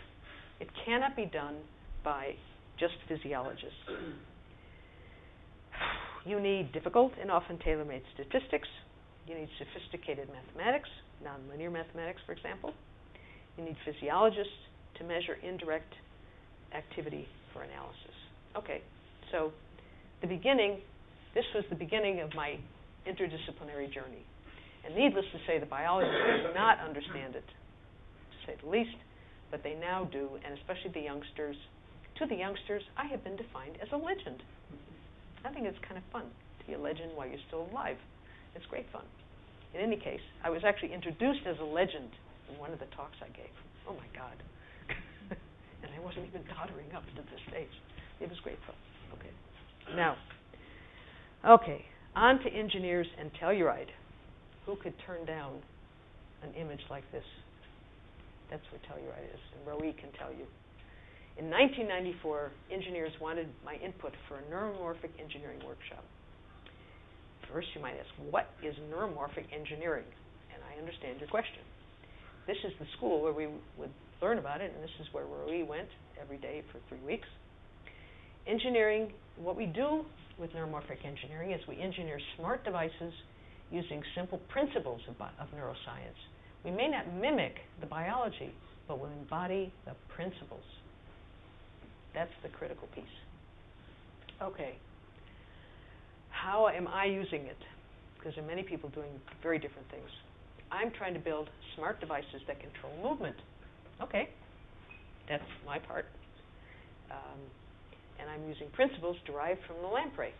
It cannot be done by just physiologists. You need difficult and often tailor-made statistics. You need sophisticated mathematics, nonlinear mathematics, for example. You need physiologists to measure indirect activity for analysis. Okay, so the beginning, this was the beginning of my interdisciplinary journey. And needless to say, the biologists do not understand it, to say the least, but they now do, and especially the youngsters. To the youngsters, I have been defined as a legend. I think it's kind of fun to be a legend while you're still alive. It's great fun. In any case, I was actually introduced as a legend in one of the talks I gave. Oh my God. And I wasn't even tottering up to this stage. It was great fun. Okay. Now, okay. On to engineers and Telluride. Who could turn down an image like this? That's what Telluride is, and Roe can tell you. In nineteen ninety-four, engineers wanted my input for a neuromorphic engineering workshop. First, you might ask, what is neuromorphic engineering? And I understand your question. This is the school where we would learn about it, and this is where Roe went every day for three weeks. Engineering, what we do with neuromorphic engineering is we engineer smart devices using simple principles of, of neuroscience. We may not mimic the biology, but we embody the principles. That's the critical piece. Okay, how am I using it? Because there are many people doing very different things. I'm trying to build smart devices that control movement. Okay, that's my part. Um, and I'm using principles derived from the lamprey.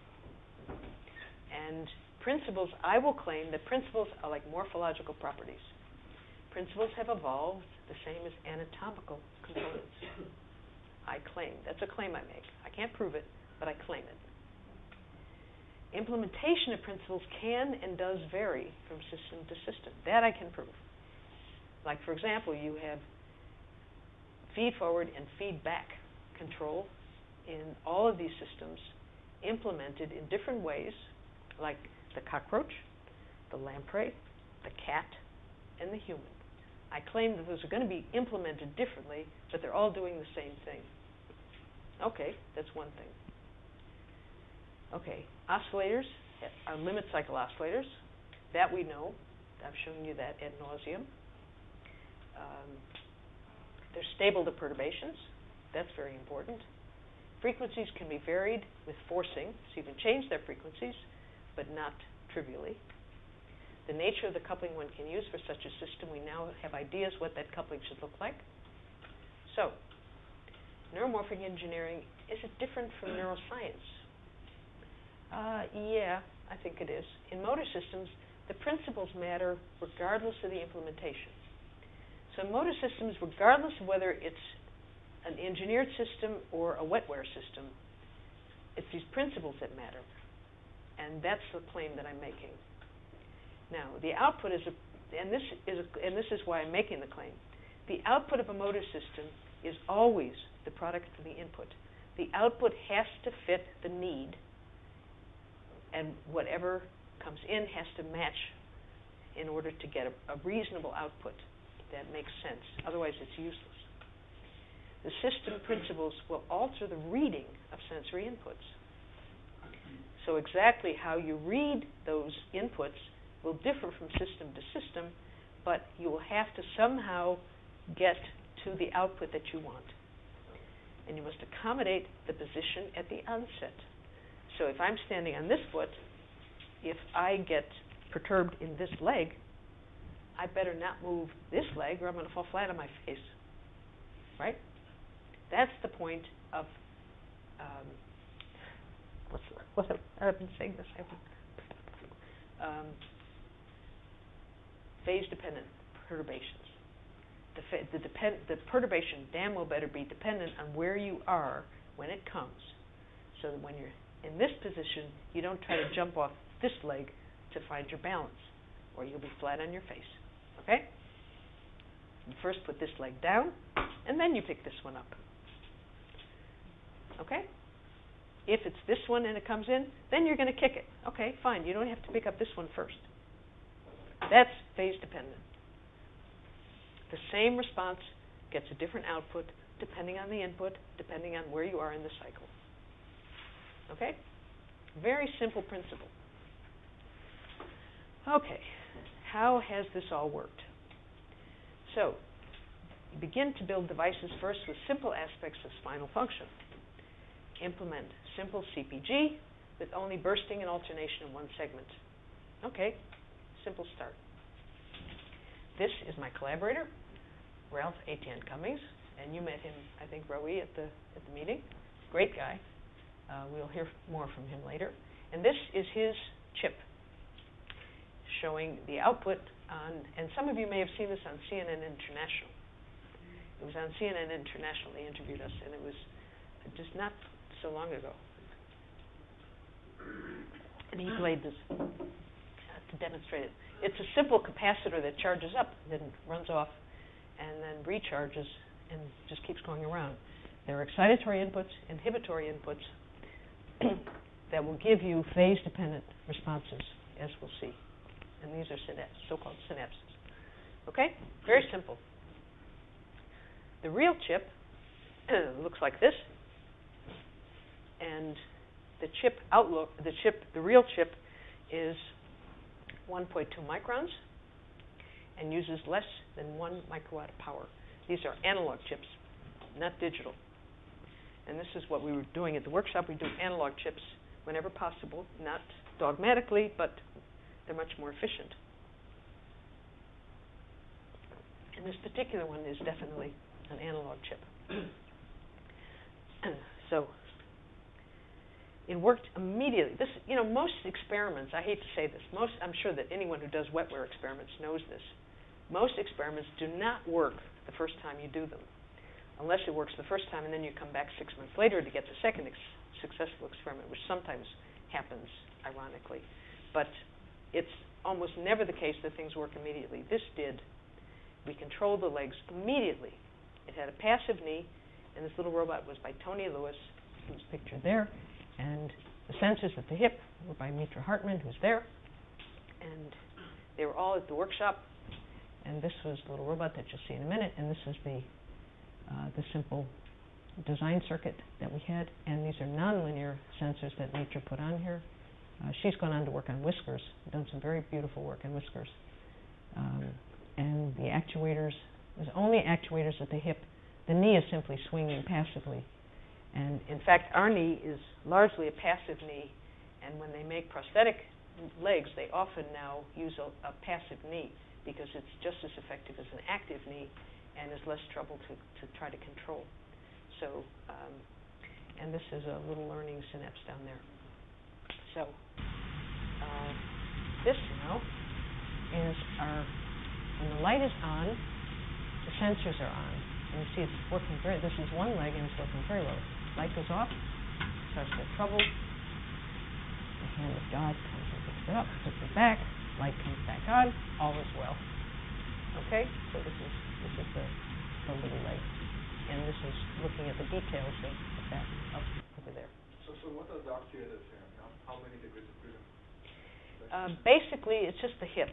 And principles, I will claim that principles are like morphological properties. Principles have evolved the same as anatomical components. I claim. That's a claim I make. I can't prove it, but I claim it. Implementation of principles can and does vary from system to system. That I can prove. Like, for example, you have feed forward and feed back control in all of these systems implemented in different ways, like the cockroach, the lamprey, the cat, and the human. I claim that those are going to be implemented differently, but they're all doing the same thing. Okay, that's one thing. Okay, oscillators are limit cycle oscillators. That we know. I've shown you that ad nauseum. Um, they're stable to perturbations. That's very important. Frequencies can be varied with forcing, so you can change their frequencies, but not trivially. The nature of the coupling one can use for such a system, we now have ideas what that coupling should look like. So, neuromorphic engineering, is it different from neuroscience? Uh, yeah, I think it is. In motor systems, the principles matter regardless of the implementation. So in motor systems, regardless of whether it's an engineered system or a wetware system, it's these principles that matter. And that's the claim that I'm making. Now, the output is, a, and this is, a, and this is why I'm making the claim. The output of a motor system is always the product of the input. The output has to fit the need, and whatever comes in has to match in order to get a, a reasonable output that makes sense. Otherwise, it's useless. The system principles will alter the reading of sensory inputs. So exactly how you read those inputs will differ from system to system, but you will have to somehow get to the output that you want. And you must accommodate the position at the onset. So if I'm standing on this foot, if I get perturbed in this leg, I better not move this leg or I'm going to fall flat on my face. Right? That's the point of um, what's the, what I've been saying this. Um, phase-dependent perturbations. The, fa the, depend the perturbation damn well better be dependent on where you are when it comes, so that when you're in this position, you don't try to jump off this leg to find your balance, or you'll be flat on your face. Okay? You first put this leg down, and then you pick this one up. Okay? If it's this one and it comes in, then you're going to kick it. Okay, fine. You don't have to pick up this one first. That's phase dependent. The same response gets a different output depending on the input, depending on where you are in the cycle. Okay? Very simple principle. Okay. How has this all worked? So, you begin to build devices first with simple aspects of spinal function. Implement simple C P G with only bursting and alternation in one segment. Okay, simple start. This is my collaborator, Ralph Etienne Cummings, and you met him, I think, Rowie, at the at the meeting. Great guy. Uh, we'll hear more from him later. And this is his chip, showing the output on. And some of you may have seen this on C N N International. It was on C N N International. They interviewed us, and it was just not so long ago. And he played this uh, to demonstrate it. It's a simple capacitor that charges up, then runs off, and then recharges, and just keeps going around. There are excitatory inputs, inhibitory inputs that will give you phase-dependent responses, as we'll see. And these are synaps, so-called synapses. Okay? Very simple. The real chip looks like this. And the chip outlook, the chip, the real chip is one point two microns and uses less than one microwatt of power. These are analog chips, not digital. And this is what we were doing at the workshop. We do analog chips whenever possible, not dogmatically, but they're much more efficient. And this particular one is definitely an analog chip. So it worked immediately. This, you know, most experiments, I hate to say this, most, I'm sure that anyone who does wetware experiments knows this. Most experiments do not work the first time you do them, unless it works the first time and then you come back six months later to get the second ex successful experiment, which sometimes happens, ironically. But it's almost never the case that things work immediately. This did. We controlled the legs immediately. It had a passive knee, and this little robot was by Tony Lewis, who's pictured there. And the sensors at the hip were by Mitra Hartman, who's there. And they were all at the workshop. And this was the little robot that you'll see in a minute. And this is the, uh, the simple design circuit that we had. And these are nonlinear sensors that Mitra put on here. Uh, she's gone on to work on whiskers, done some very beautiful work on whiskers. Um, and the actuators, there's only actuators at the hip. The knee is simply swinging passively. And in fact, our knee is largely a passive knee, and when they make prosthetic legs, they often now use a, a passive knee because it's just as effective as an active knee and is less trouble to, to try to control. So, um, and this is a little learning synapse down there. So, uh, this now is our, when the light is on, the sensors are on. And you see it's working very, this is one leg and it's working very well. Light goes off, starts to get trouble. The hand of God comes and picks it up, puts it back, light comes back on, all is well. Okay? So this is this is the, the little leg. And this is looking at the details of that up over there. So so what are the actuators here? How many degrees of freedom? Uh, basically it's just the hip.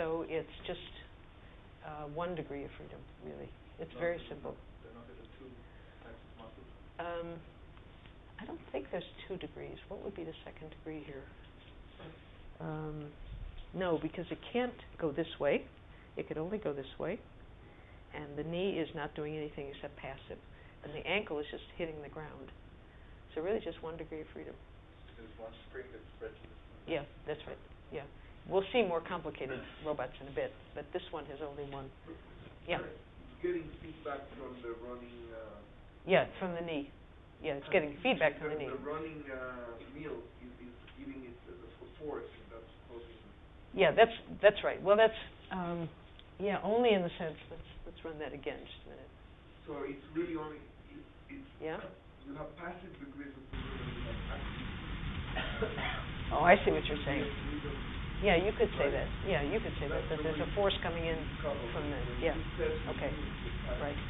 So it's just uh, one degree of freedom, really. It's no, very simple. They're not, they're not two types of muscles. Um, I don't think there's two degrees. What would be the second degree here? Um, no, because it can't go this way. It can only go this way. And the knee is not doing anything except passive. And the ankle is just hitting the ground. So really just one degree of freedom. there's one spring that stretches. Yeah, that's right. Yeah. We'll see more complicated robots in a bit, but this one has only one. Yeah. Getting feedback from the running. Uh, yeah, it's from the knee. Yeah, it's getting feedback from the, the knee. The running uh, meal is, is giving it the, the force, and that's causing. Yeah, that's that's right. Well, that's um, yeah, only in the sense. Let's let's run that again just a minute. So it's really only. It's, it's yeah. You have passive degrees of freedom, you have active. Oh, I see what you're saying. Yeah, you could say that. Yeah, you could say that, that there's a force coming in from the, yeah, okay, right.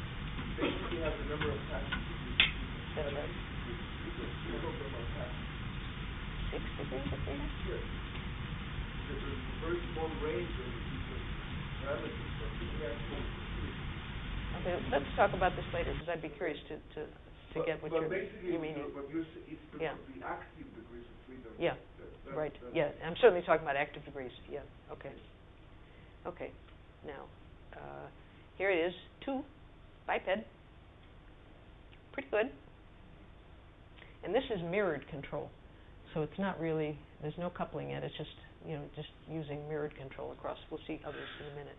Basically have the number of passes. That's right. Six degrees of freedom? Sure. There's a very small range of parameters. Okay, let's talk about this later, because I'd be curious to, to, to get what you're meaning. But basically, it's the active degrees of freedom. Yeah. Right. Yeah, I'm certainly talking about active degrees. Yeah. Okay. Okay. Now, uh, here it is. Two biped. Pretty good. And this is mirrored control, so it's not really. There's no coupling yet. It's just you know just using mirrored control across. We'll see others in a minute.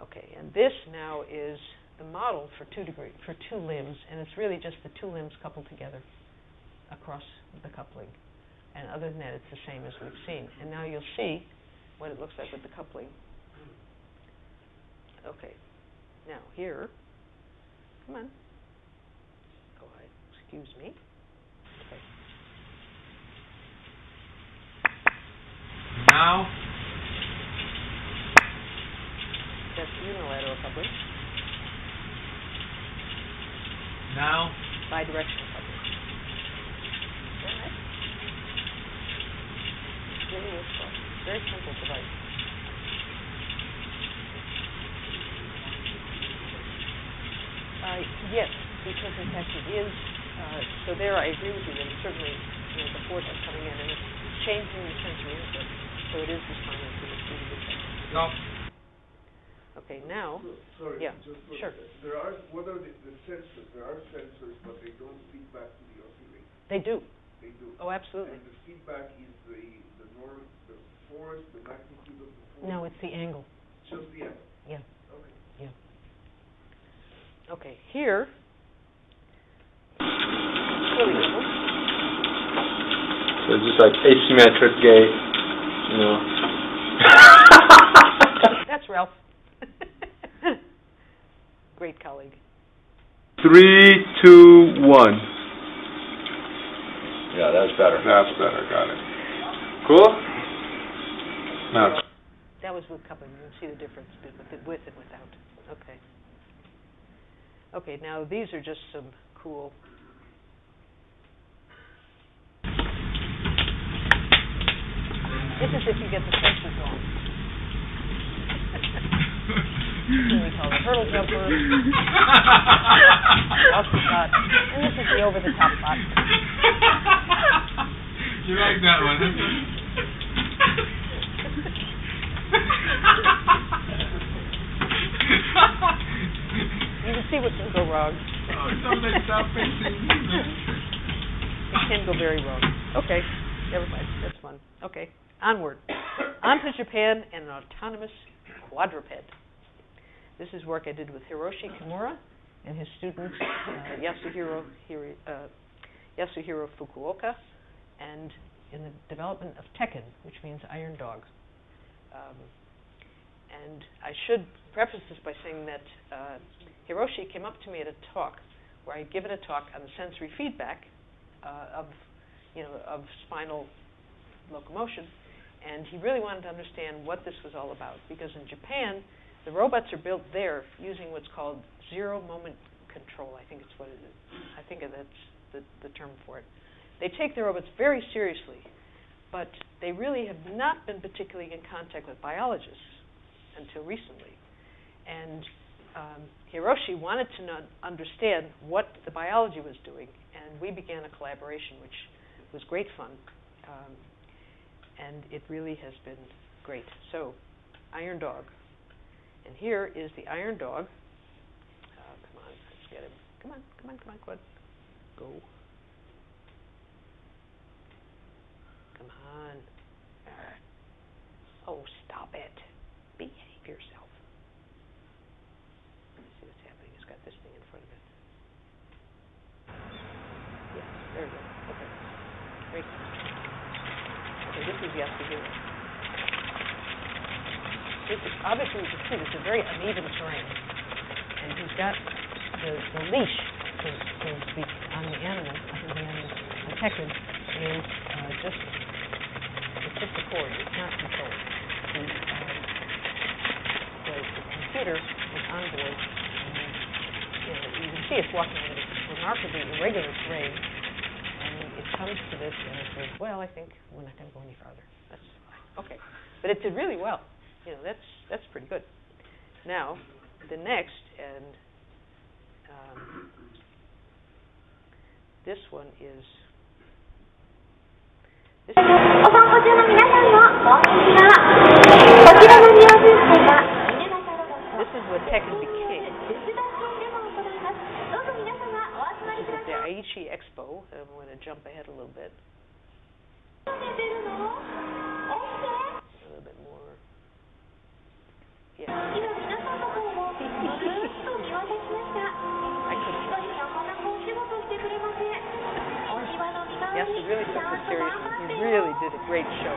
Um, okay. And this now is the model for two degree for two limbs, and it's really just the two limbs coupled together across the coupling, and other than that it's the same as we've seen. And now you'll see what it looks like with the coupling. Okay, now here, come on, oh, I, excuse me. Okay. Now that's unilateral coupling. Now bidirectional coupling. Very simple device. Uh, yes, because in fact it is. Uh, so there I agree with you that certainly you know, the force is coming in and it's changing the sensory input. So it is responding to the speed of the sense. No. Okay, now. So, sorry, yeah, just sure. There are, what are the, the sensors? There are sensors, but they don't feed back to the oscillator. They do. They do. Oh, absolutely. And the feedback is the, the norm, the force, the magnitude of the force? No, it's the angle. Just the angle? Yeah. Okay. Yeah. Okay, here, really simple. So it's just like asymmetric gate, you know. That's Ralph. Great colleague. Three, two, one. Yeah, that's better. That's better. Got it. Cool? No. That was with coupling. You can see the difference with it, with and without. Okay. Okay, now these are just some cool. This is if you get the sensor going. We call the hurdle jumper. Off the spot. And this is the over the top spot. You like that one, huh? You can see what can go wrong. Oh, something stop facing. It can go very wrong. Okay, never mind. That's fun. Okay, onward. On to Japan and an autonomous quadruped. This is work I did with Hiroshi Kimura and his students, uh, Yasuhiro, Hiri, uh, Yasuhiro Fukuoka, and in the development of Tekken, which means Iron Dog. Um, and I should preface this by saying that uh, Hiroshi came up to me at a talk where I had given a talk on the sensory feedback uh, of, you know, of spinal locomotion, and he really wanted to understand what this was all about, because in Japan, the robots are built there using what's called zero-moment control. I think it's what it is. I think that's the, the term for it. They take the robots very seriously, but they really have not been particularly in contact with biologists until recently. And um, Hiroshi wanted to know, understand what the biology was doing, and we began a collaboration, which was great fun. Um, and it really has been great. So, Iron Dog. And here is the Iron Dog. Uh, come on, let's get him. Come on, come on, come on, come on. Go. Come on. Oh, stop it. Behave yourself. Let me see what's happening. It's got this thing in front of it. Yes, there we go. Okay. Great. Okay, this is Yasuhiro. This is obviously, you can see this is a very uneven terrain. And he's got the, the leash to, to be on the animal, on the animal protected, is uh, just, it's just a cord. It's not controlled. The, um, the, the computer is on board. And, you know, you can see it's walking in this remarkably irregular terrain. And it comes to this and it says, well, I think we're not going to go any farther. That's fine. Okay. But it did really well. You know, that's, that's pretty good. Now, the next, and um, this one is... This is what Tekken became. This is the Aichi Expo. I'm going to jump ahead a little bit. A little bit more. Yeah. I couldn't. Yes, he really took this seriously. He really did a great show.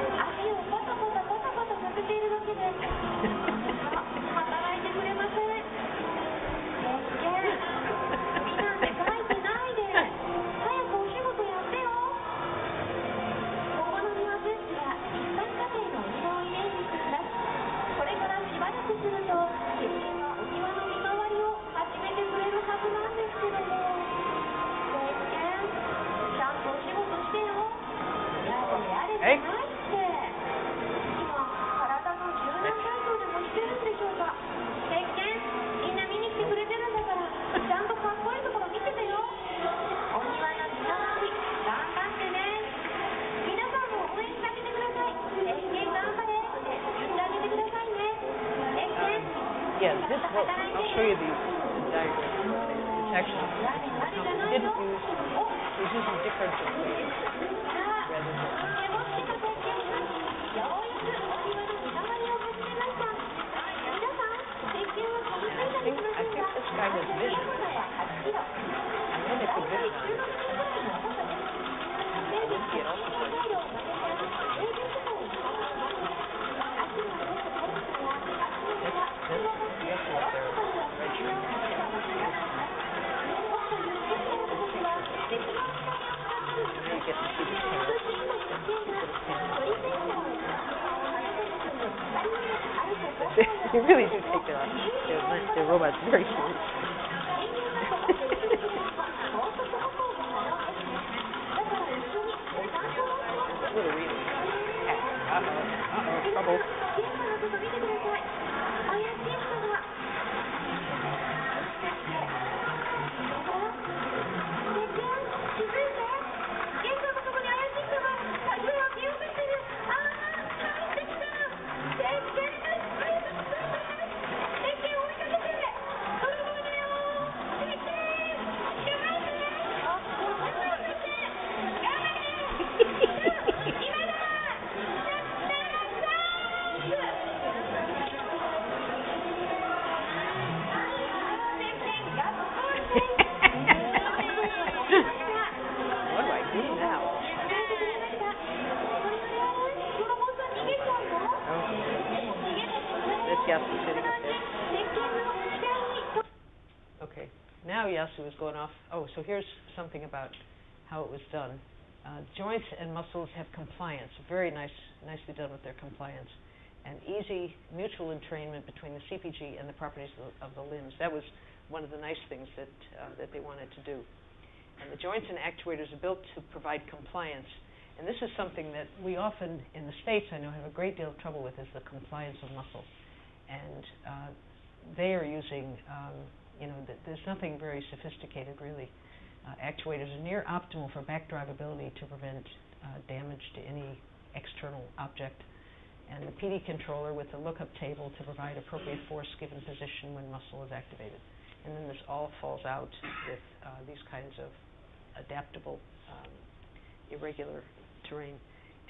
Hey. That's um, yeah, this will, I'll show you the, the diagram. It's actually, we didn't use, we're using differential equations rather than... Kind of vision. And then it's a vision. You know? That's, that's, that's what they're measuring. And then you get to see the parents. They really do take their their robots very seriously. What are we doing? Uh oh, uh oh, trouble. Was going off. Oh, so here's something about how it was done. Uh, joints and muscles have compliance. Very nice, nicely done with their compliance. And easy mutual entrainment between the C P G and the properties of the limbs. That was one of the nice things that uh, that they wanted to do. And the joints and actuators are built to provide compliance. And this is something that we often, in the States, I know, have a great deal of trouble with, is the compliance of muscle. And uh, they are using... Um, You know, th there's nothing very sophisticated, really. Uh, actuators are near optimal for back drivability to prevent uh, damage to any external object. And the P D controller with the lookup table to provide appropriate force given position when muscle is activated. And then this all falls out with uh, these kinds of adaptable, um, irregular terrain.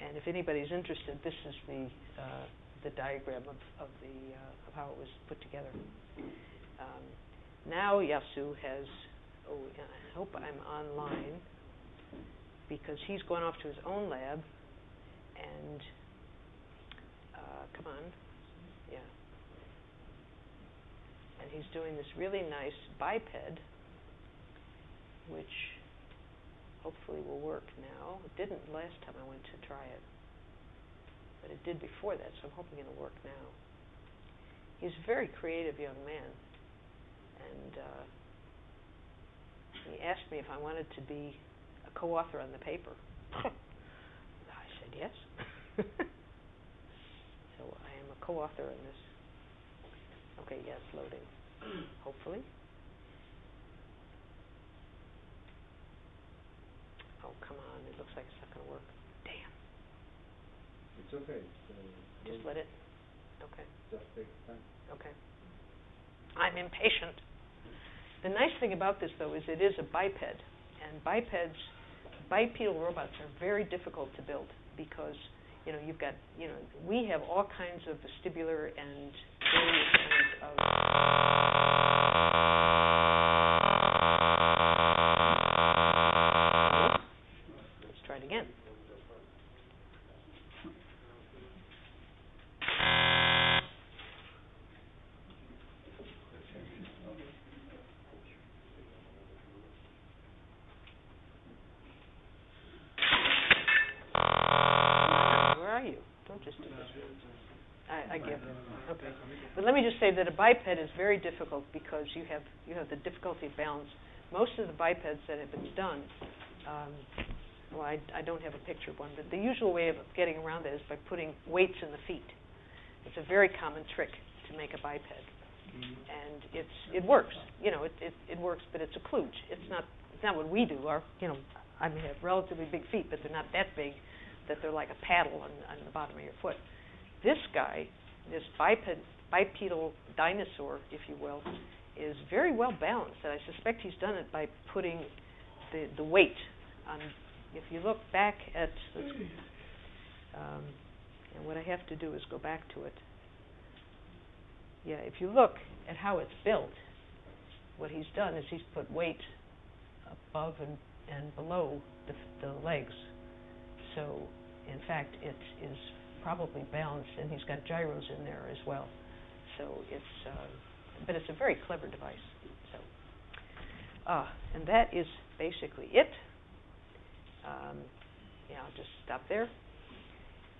And if anybody's interested, this is the uh, the diagram of of the uh, of how it was put together. Um, now Yasu has. Oh, I hope I'm online because he's gone off to his own lab. And uh, come on, yeah. And he's doing this really nice biped, which hopefully will work now. It didn't last time I went to try it, but it did before that, so I'm hoping it'll work now. He's a very creative young man, and uh, he asked me if I wanted to be a co-author on the paper. I said yes. So I am a co-author on this. Okay, yes, yeah, loading, hopefully. Oh, come on, it looks like it's not going to work. Damn. It's okay. It's Just let it. Okay. Just take time. Okay. I'm impatient. The nice thing about this, though, is it is a biped. And bipeds, bipedal robots are very difficult to build because, you know, you've got, you know, we have all kinds of vestibular and various kinds of... Let's try it again. That a biped is very difficult because you have you have the difficulty of balance. Most of the bipeds that have been done, um, well, I, I don't have a picture of one, but the usual way of getting around that is by putting weights in the feet. It's a very common trick to make a biped, mm-hmm. and it's it works. You know, it it, it works, but it's a kludge. It's not it's not what we do. Our you know, I mean, have relatively big feet, but they're not that big that they're like a paddle on, on the bottom of your foot. This guy, this biped. bipedal dinosaur, if you will, is very well balanced. And I suspect he's done it by putting the, the weight on. If you look back at, let's, um, and what I have to do is go back to it. Yeah, if you look at how it's built, what he's done is he's put weight above and, and below the, the legs. So, in fact, it is probably balanced, and he's got gyros in there as well. So it's, uh, but it's a very clever device. So, uh, and that is basically it. Um, yeah, I'll just stop there.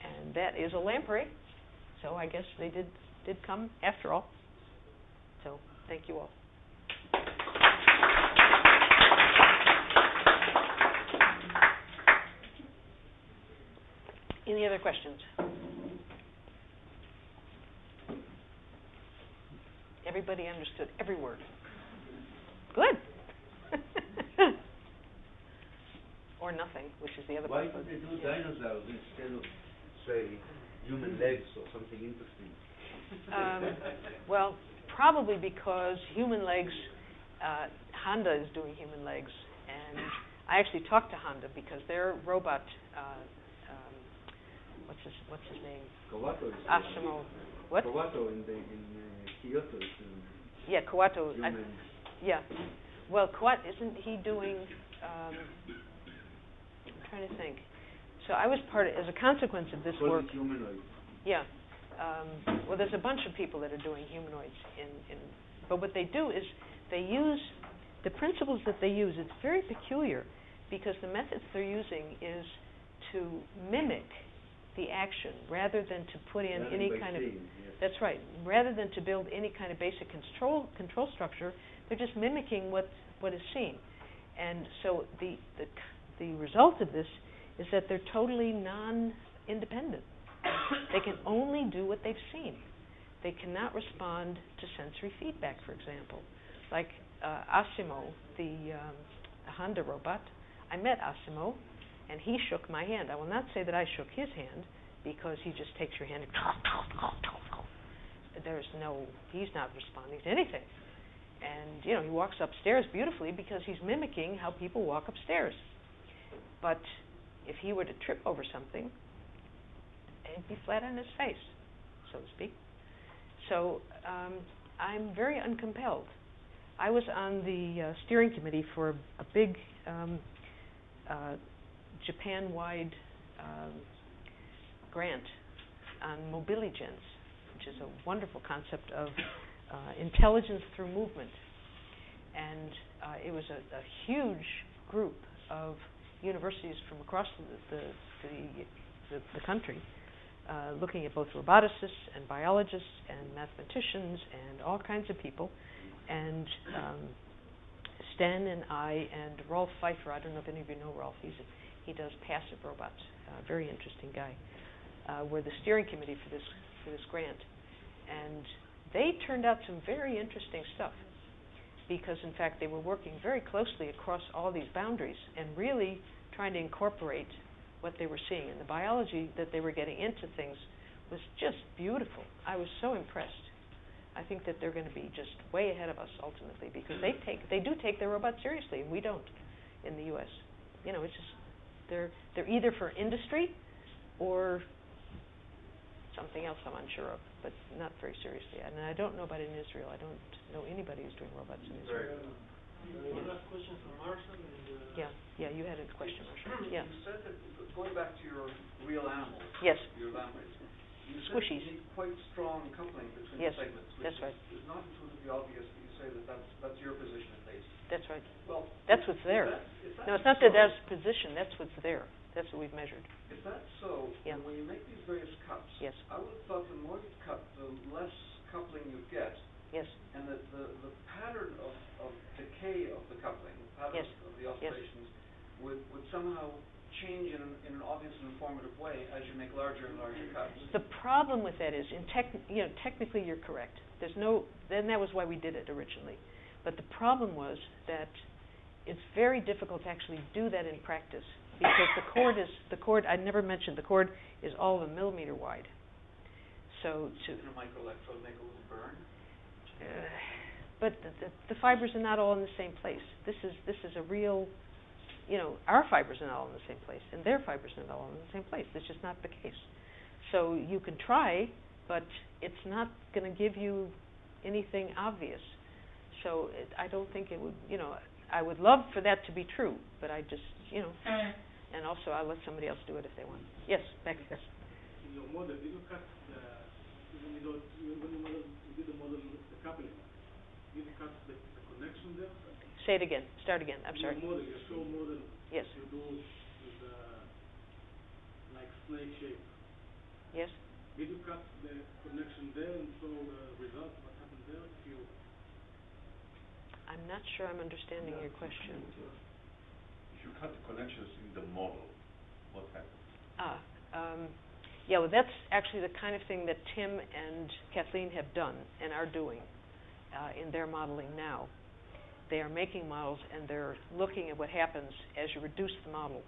And that is a lamprey. So I guess they did did come after all. So thank you all. Any other questions? Everybody understood every word. Good. Or nothing, which is the other part. Why did they do dinosaurs instead of, say, human legs or something interesting? Um, well, probably because human legs, uh, Honda is doing human legs. And I actually talked to Honda because their robot, uh, um, what's his, what's his name? Kawato. Asimo. What? Kawato in the... In, uh, Kyoto. Yeah, Kawato. I, yeah. Well, Kawato, isn't he doing, um, I'm trying to think. So I was part of, as a consequence of this work. Humanoids. Yeah. Um, well, there's a bunch of people that are doing humanoids. In, in, but what they do is they use, the principles that they use, it's very peculiar because the methods they're using is to mimic the action rather than to put in yeah, any kind of yes. that's right rather than to build any kind of basic control control structure. They're just mimicking what what is seen, and so the the the result of this is that they're totally non-independent. They can only do what they've seen. They cannot respond to sensory feedback, for example, like uh, Asimo, the um, Honda robot. I met Asimo. And he shook my hand. I will not say that I shook his hand because he just takes your hand and there's no, he's not responding to anything. And, you know, he walks upstairs beautifully because he's mimicking how people walk upstairs. But if he were to trip over something, and he'd be flat on his face, so to speak. So um, I'm very uncompelled. I was on the uh, steering committee for a big um, uh, Japan-wide um, grant on mobiligens, which is a wonderful concept of uh, intelligence through movement. And uh, it was a, a huge group of universities from across the, the, the, the, the country uh, looking at both roboticists and biologists and mathematicians and all kinds of people. And um, Sten and I and Rolf Pfeiffer, I don't know if any of you know Rolf, he's a, he does passive robots, a very interesting guy, uh, were the steering committee for this, for this grant. And they turned out some very interesting stuff, because in fact they were working very closely across all these boundaries and really trying to incorporate what they were seeing. And the biology that they were getting into things was just beautiful. I was so impressed. I think that they're going to be just way ahead of us ultimately, because they take they do take their robots seriously, and we don't in the U S You know, it's just they're they're either for industry or something else I'm unsure of, but not very seriously. And I don't know about in Israel. I don't know anybody who's doing robots in Israel. Right. One last question from Marshall. And, uh, yeah, yeah, you had a question, Marshall. Yeah. You said that, going back to your real animals, yes. Your Lamprey, you squishies. You need quite strong coupling between yes. the segments. Yes, that's right. It's not intuitively obvious that you say that that's, that's your position at least. That's right. Well, that's what's there. That, that no, it's not that that's position. That's what's there. That's what we've measured. If that's so, yeah. then when you make these various cuts, yes. I would have thought the more you cut, the less coupling you get. Yes. And that the, the pattern of, of decay of the coupling, the pattern yes. of the oscillations, yes. would, would somehow change in an, in an obvious and informative way as you make larger and larger cuts. The problem with that is, in tech, you know, technically you're correct. There's no, then that was why we did it originally. But the problem was that it's very difficult to actually do that in practice. Because the cord is the cord. I never mentioned the cord is all of a millimeter wide. So to Can a microelectrode make a little burn? Uh, but the, the, the fibers are not all in the same place. This is this is a real, you know, our fibers are not all in the same place, and their fibers are not all in the same place. That's just not the case. So you can try, but it's not going to give you anything obvious. So it, I don't think it would. You know, I would love for that to be true, but I just you know. And also, I'll let somebody else do it if they want. Yes, back there. In your model, did you cut the, when you did the model, the coupling, did you cut the, the connection there? Say it again. Start again. I'm in sorry. Your model, your show model, yes. you do with the, like, snake shape. Yes. Did you cut the connection there and show the result, what happened there? If you I'm not sure I'm understanding yeah. your question. If you cut the connections in the model, what happens? Ah, um, yeah, well, that's actually the kind of thing that Tim and Kathleen have done and are doing uh, in their modeling now. They are making models and they're looking at what happens as you reduce the model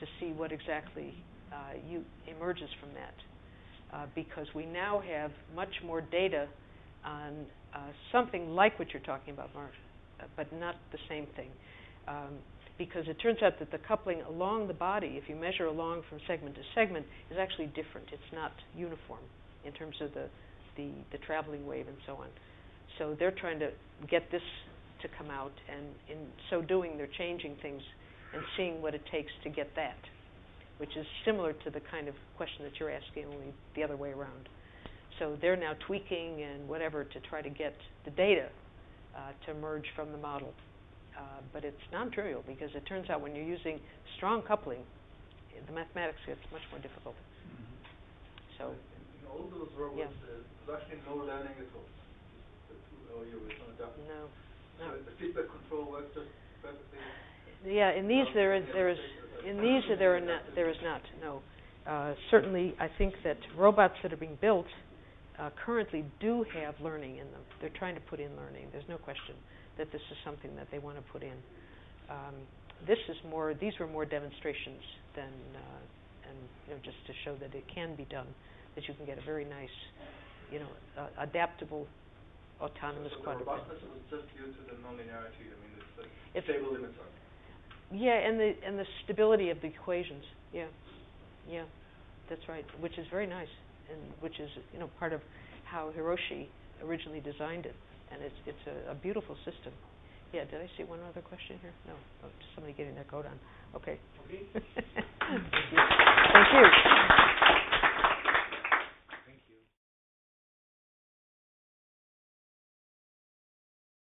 to see what exactly uh, you emerges from that. Uh, because we now have much more data on uh, something like what you're talking about, Mark, uh, but not the same thing. Um, Because it turns out that the coupling along the body, if you measure along from segment to segment, is actually different. It's not uniform in terms of the, the, the traveling wave and so on. So they're trying to get this to come out, and in so doing, they're changing things and seeing what it takes to get that, which is similar to the kind of question that you're asking, only the other way around. So they're now tweaking and whatever to try to get the data uh, to emerge from the model. Uh, but it's non-trivial, because it turns out when you're using strong coupling, the mathematics gets much more difficult. Mm-hmm. So in, in all those robots, yeah. uh, there's actually no learning at all. Oh, you were trying to adapt. No. So no. The feedback control works just perfectly. Yeah, in these um, there is there is in these there are not there is not no. Uh, certainly, I think that robots that are being built uh, currently do have learning in them. They're trying to put in learning. There's no question that this is something that they want to put in. Um, this is more; these were more demonstrations than, uh, and you know, just to show that it can be done, that you can get a very nice, you know, uh, adaptable, autonomous so quadruped. So the robustness was just due to the non-linearity. I mean, it's like it's stable limits. Are. Yeah, and the and the stability of the equations. Yeah, yeah. That's right, which is very nice, and which is, you know, part of how Hiroshi originally designed it, and it's it's a, a beautiful system. Yeah, did I see one other question here? No, oh, somebody getting their coat on. Okay. Okay.